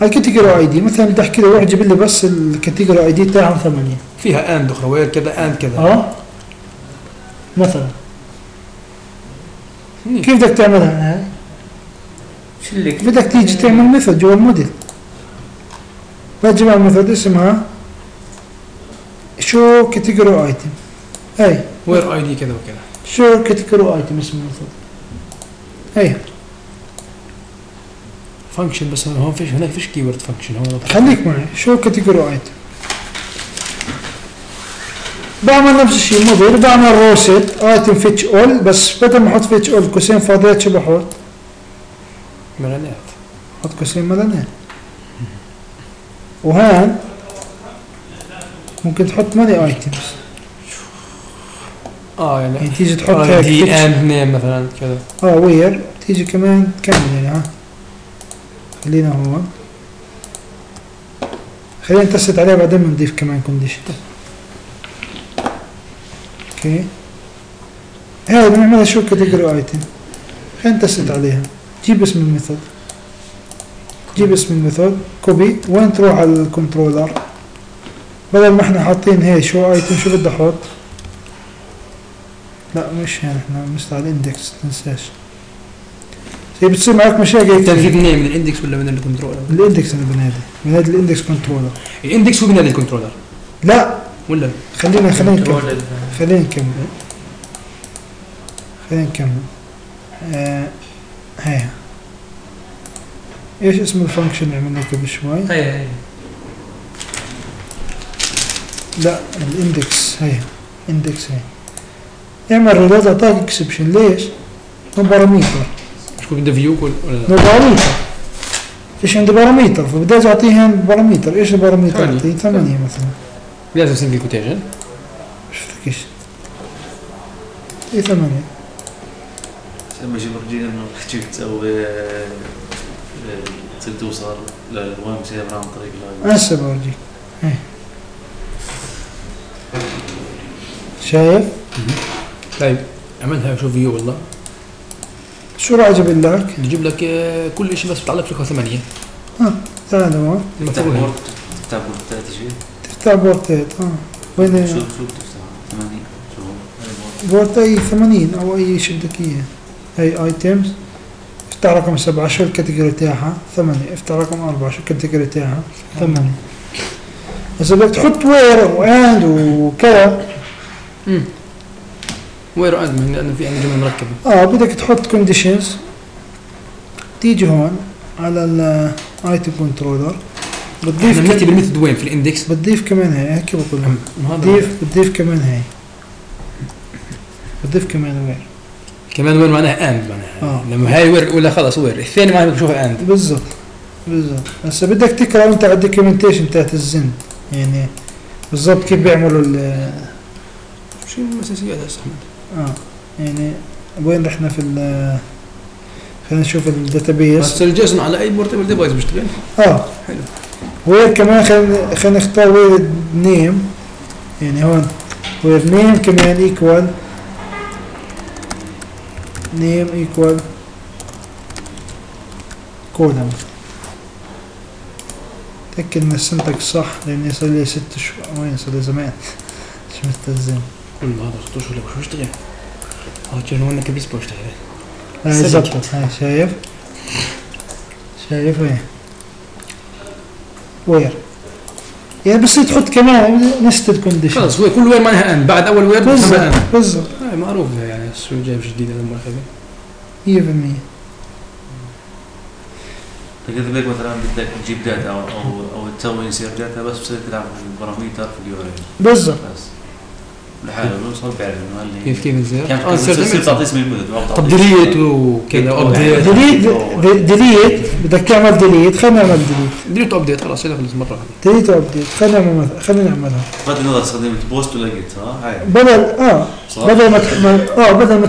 على الكاتيجوري اي دي، مثلا بدي احكي له روح جيب لي بس الكاتيجوري اي دي تاعهم 8 فيها اند اخرى، وير كذا اند كذا. مثلا كيف بدك تعملها هاي؟ شلك بدك تيجي تعمل ميثود جوا الموديل. بتجمع ميثود اسمها شو كاتيجوري ايتم. هاي وير اي دي كذا وكذا. شو كاتيجوري ايتم اسمه الميثود. هي فانكشن، بس هون فيش، هناك فيش كيورد فانكشن. هون خليك معي. شو كاتيجوري ايتم، بعمل نفس الشيء موديل، بعمل روست ايتم فيتش اول، بس بدل ما احط فيتش اول قوسين فاضيات شو بحط؟ ملانات. احط قوسين ملانات. وهان ممكن تحط ماني ايتمز. يعني تيجي تحط هيك دي اند نيم مثلا كذا. وير تيجي كمان تكمل يعني. خلينا هون، خلينا نتست عليه بعدين بنضيف كمان كونديشن. اوكي هاي بنعملها شو كاتيجوري ايتم. خلينا نتست عليها. جيب اسم الميثود، جيب اسم الميثود كوبي. وين تروح على الكنترولر؟ بدل ما احنا حاطين هي شو ايتم، شو بدي احط؟ لا مش هنا، احنا بنستعمل على الاندكس تنساش. بتصير معك مشاكل. انت جبت منين؟ من الاندكس ولا من الكنترولر؟ من الاندكس. انا بنادي من هذا الاندكس كنترولر. الاندكس هو بنادي الكنترولر. لا ولا خلينا نكمل، خلينا نكمل. هي ايش اسم الفانكشن اللي عملناه قبل شوي؟ هي لا الاندكس. هي اندكس. هي اعمل ريلود اعطاك اكسبشن. ليش؟ نو باراميتر. شكون بده فيو ولا لا؟ نو باراميتر. فيش عندي باراميتر، فبدي اعطيها باراميتر. ايش الباراميتر؟ اعطيه 8 مثلا. لازم سنجل كوتيجن. شفتكش؟ اي 8. لما يجيبوا رجينا انه تجيب تسوي تصير توصل لوين مسير عن طريق لاين. هسه بورجيك. شايف؟ طيب عملها شو فيو والله. شو راح يجيب لك؟ يجيب لك كل شيء بس بتعلق بخطوة 8. تعال هون. تفتح بورد تفتح بورد ثلاث شيء. تفتح بورد ثلاث وين شو بتفتح؟ 8 شو؟ بورد اي 80 او اي شيء بدك اياه. هي ايتمز افتح رقم 7 شو الكاتيجوري تاعها؟ 8 افتح رقم 4 شو الكاتيجوري تاعها؟ 8 بس بدك تحط وير واند وكذا وير اند لانه في عندنا جمل مركبه بدك تحط كونديشنز تيجي هون على الايتم كنترولر بتضيف نكتب الميثود وين في الاندكس بتضيف كمان هي هيك بقول بتضيف كمان هي بتضيف كمان وير كمان وين معناها اند معناها لما هاي وير الاولى خلص وير الثاني معناها بشوفها اند بالضبط بالضبط هسه بدك تقرا انت على الدوكيومنتيشن بتاعت الزند يعني بالضبط كيف بيعملوا ال شو الاساسيات هسه احمد يعني وين رحنا في خلينا نشوف الداتابيس بس الجيسون على اي بورتبل ديفايس بيشتغل حلو وير كمان خلينا نختار وير نيم يعني هون وير نيم كمان ايكوال name equal column تأكد ان السنتكس صح لان صار لي 6 شهور وين صار لي زمان شفت الزين كل هذا 6 شهور لك شو اشتغل هذا جنونك كبيس بو اشتغل هاي زبطت هاي شايف شايف وين وير يعني بس تحط كمان نستد كونديشن خلص كل وير معناها ان بعد اول وير معناها ان بالضبط هاي معروفه يعني شو جايب جديد هذا المركبه 100% فكذا بيك مثلا بدك تجيب داتا او تسوي انسير داتا بس بصير تلعب بالباراميتر في اليو اي بالضبط بس لحاله بيوصل بيعرف انه اللي كيف انسير بتصير تعطي اسم المود طب ديليت وكذا وابديت ديليت بدك تعمل ديليت خلينا نعمل ديليت وابديت خلاص هنا خلص مره ديليت وابديت خلينا نعملها بغض النظر استخدمت بوست ولا جيت هاي بدل بدل ما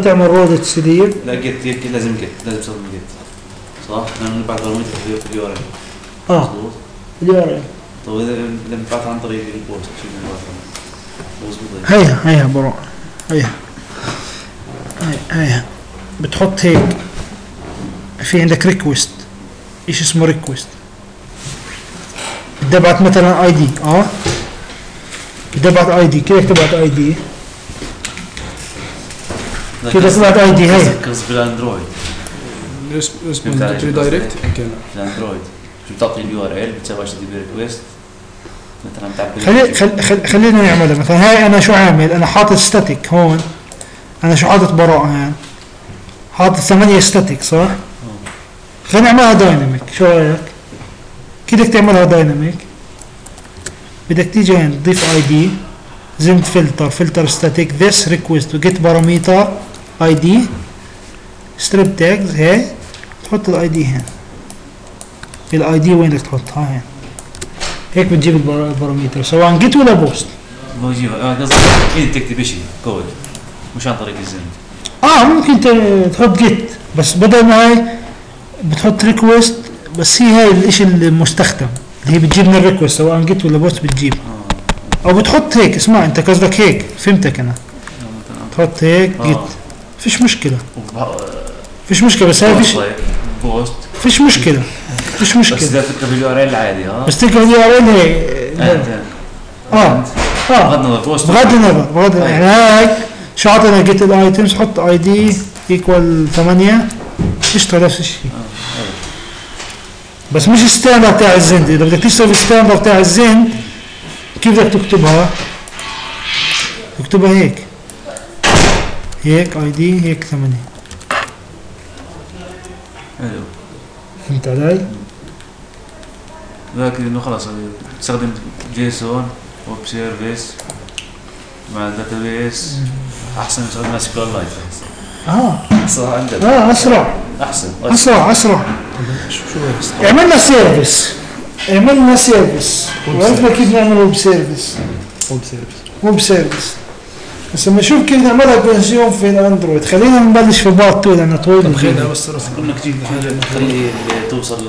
تعمل رولت سرير لا جيت لازم تسوي جيت صح لانه بعد رميت في اليو ار اي مظبوط اليو ار اي طب اذا لما بعت عن طريق البوست شو مظبوط هيها برو هيها بتحط هيك في عندك ريكويست ايش اسمه ريكويست بدي ابعت مثلا اي دي بدي ابعت اي دي كيف تبعت اي دي كيف تبعت اي دي هي قصدي بالاندرويد ريسبوند دايركت الاندرويد شو بتعطي اليو ار ال بتسوي اتش تي بي ريكويست مثلا بتعبي خلينا نعملها مثلا هاي انا شو عامل انا حاطط ستاتيك هون انا شو حاطط براءه هون حاطط 8 ستاتيك صح خلينا نعملها دايناميك شو رايك؟ كيف بدك تعملها دايناميك؟ بدك تيجي هون تضيف اي دي زند فلتر ستاتيك ذس ريكويست وجيت باراميتر اي دي ستريب تاجز هي تحط الاي دي هون الاي دي وين بدك تحطها هون هيك بتجيب الباراميتر سواء جيت ولا بوست بجيبها قصدي اكيد تكتب شيء كود مش عن طريق الزند ممكن تحط جيت بس بدل ما هي بتحط ريكويست بس هي الشيء المستخدم اللي هي بتجيب من الريكويست سواء جيت ولا بوست بتجيب او بتحط هيك اسمع انت قصدك هيك فهمتك انا تحط هيك جيت فيش مشكله بس هاي فيش بوست فيش مشكله بس اذا تكتب اليو ار ال عادي بس تكتب اليو ار ال هي بغض النظر بوست بغض النظر يعني هاي شو عطنا جيت الايتمز حط اي دي ايكوال 8 اشتغل نفس الشيء بس مش الستاندر تاع الزند اذا بدك تشتغل الستاندر تاع الزند كيف بدك تكتبها؟ تكتبها هيك اي دي هيك 8 حلو فهمت علي؟ لكن انه خلص تستخدم جيسون ويب سيرفيس مع الداتابيس احسن من تستخدم سيكوال لايت صح عندك اسرع احسن اسرع شو عملنا سيرفيس وعرفنا كيف نعمل ويب سيرفيس بس لما اشوف كيف نعملها كونسيوم في الاندرويد. خلينا نبلش في بارت 2 لانه طويل. خلينا بس كنا كتير نخلي توصل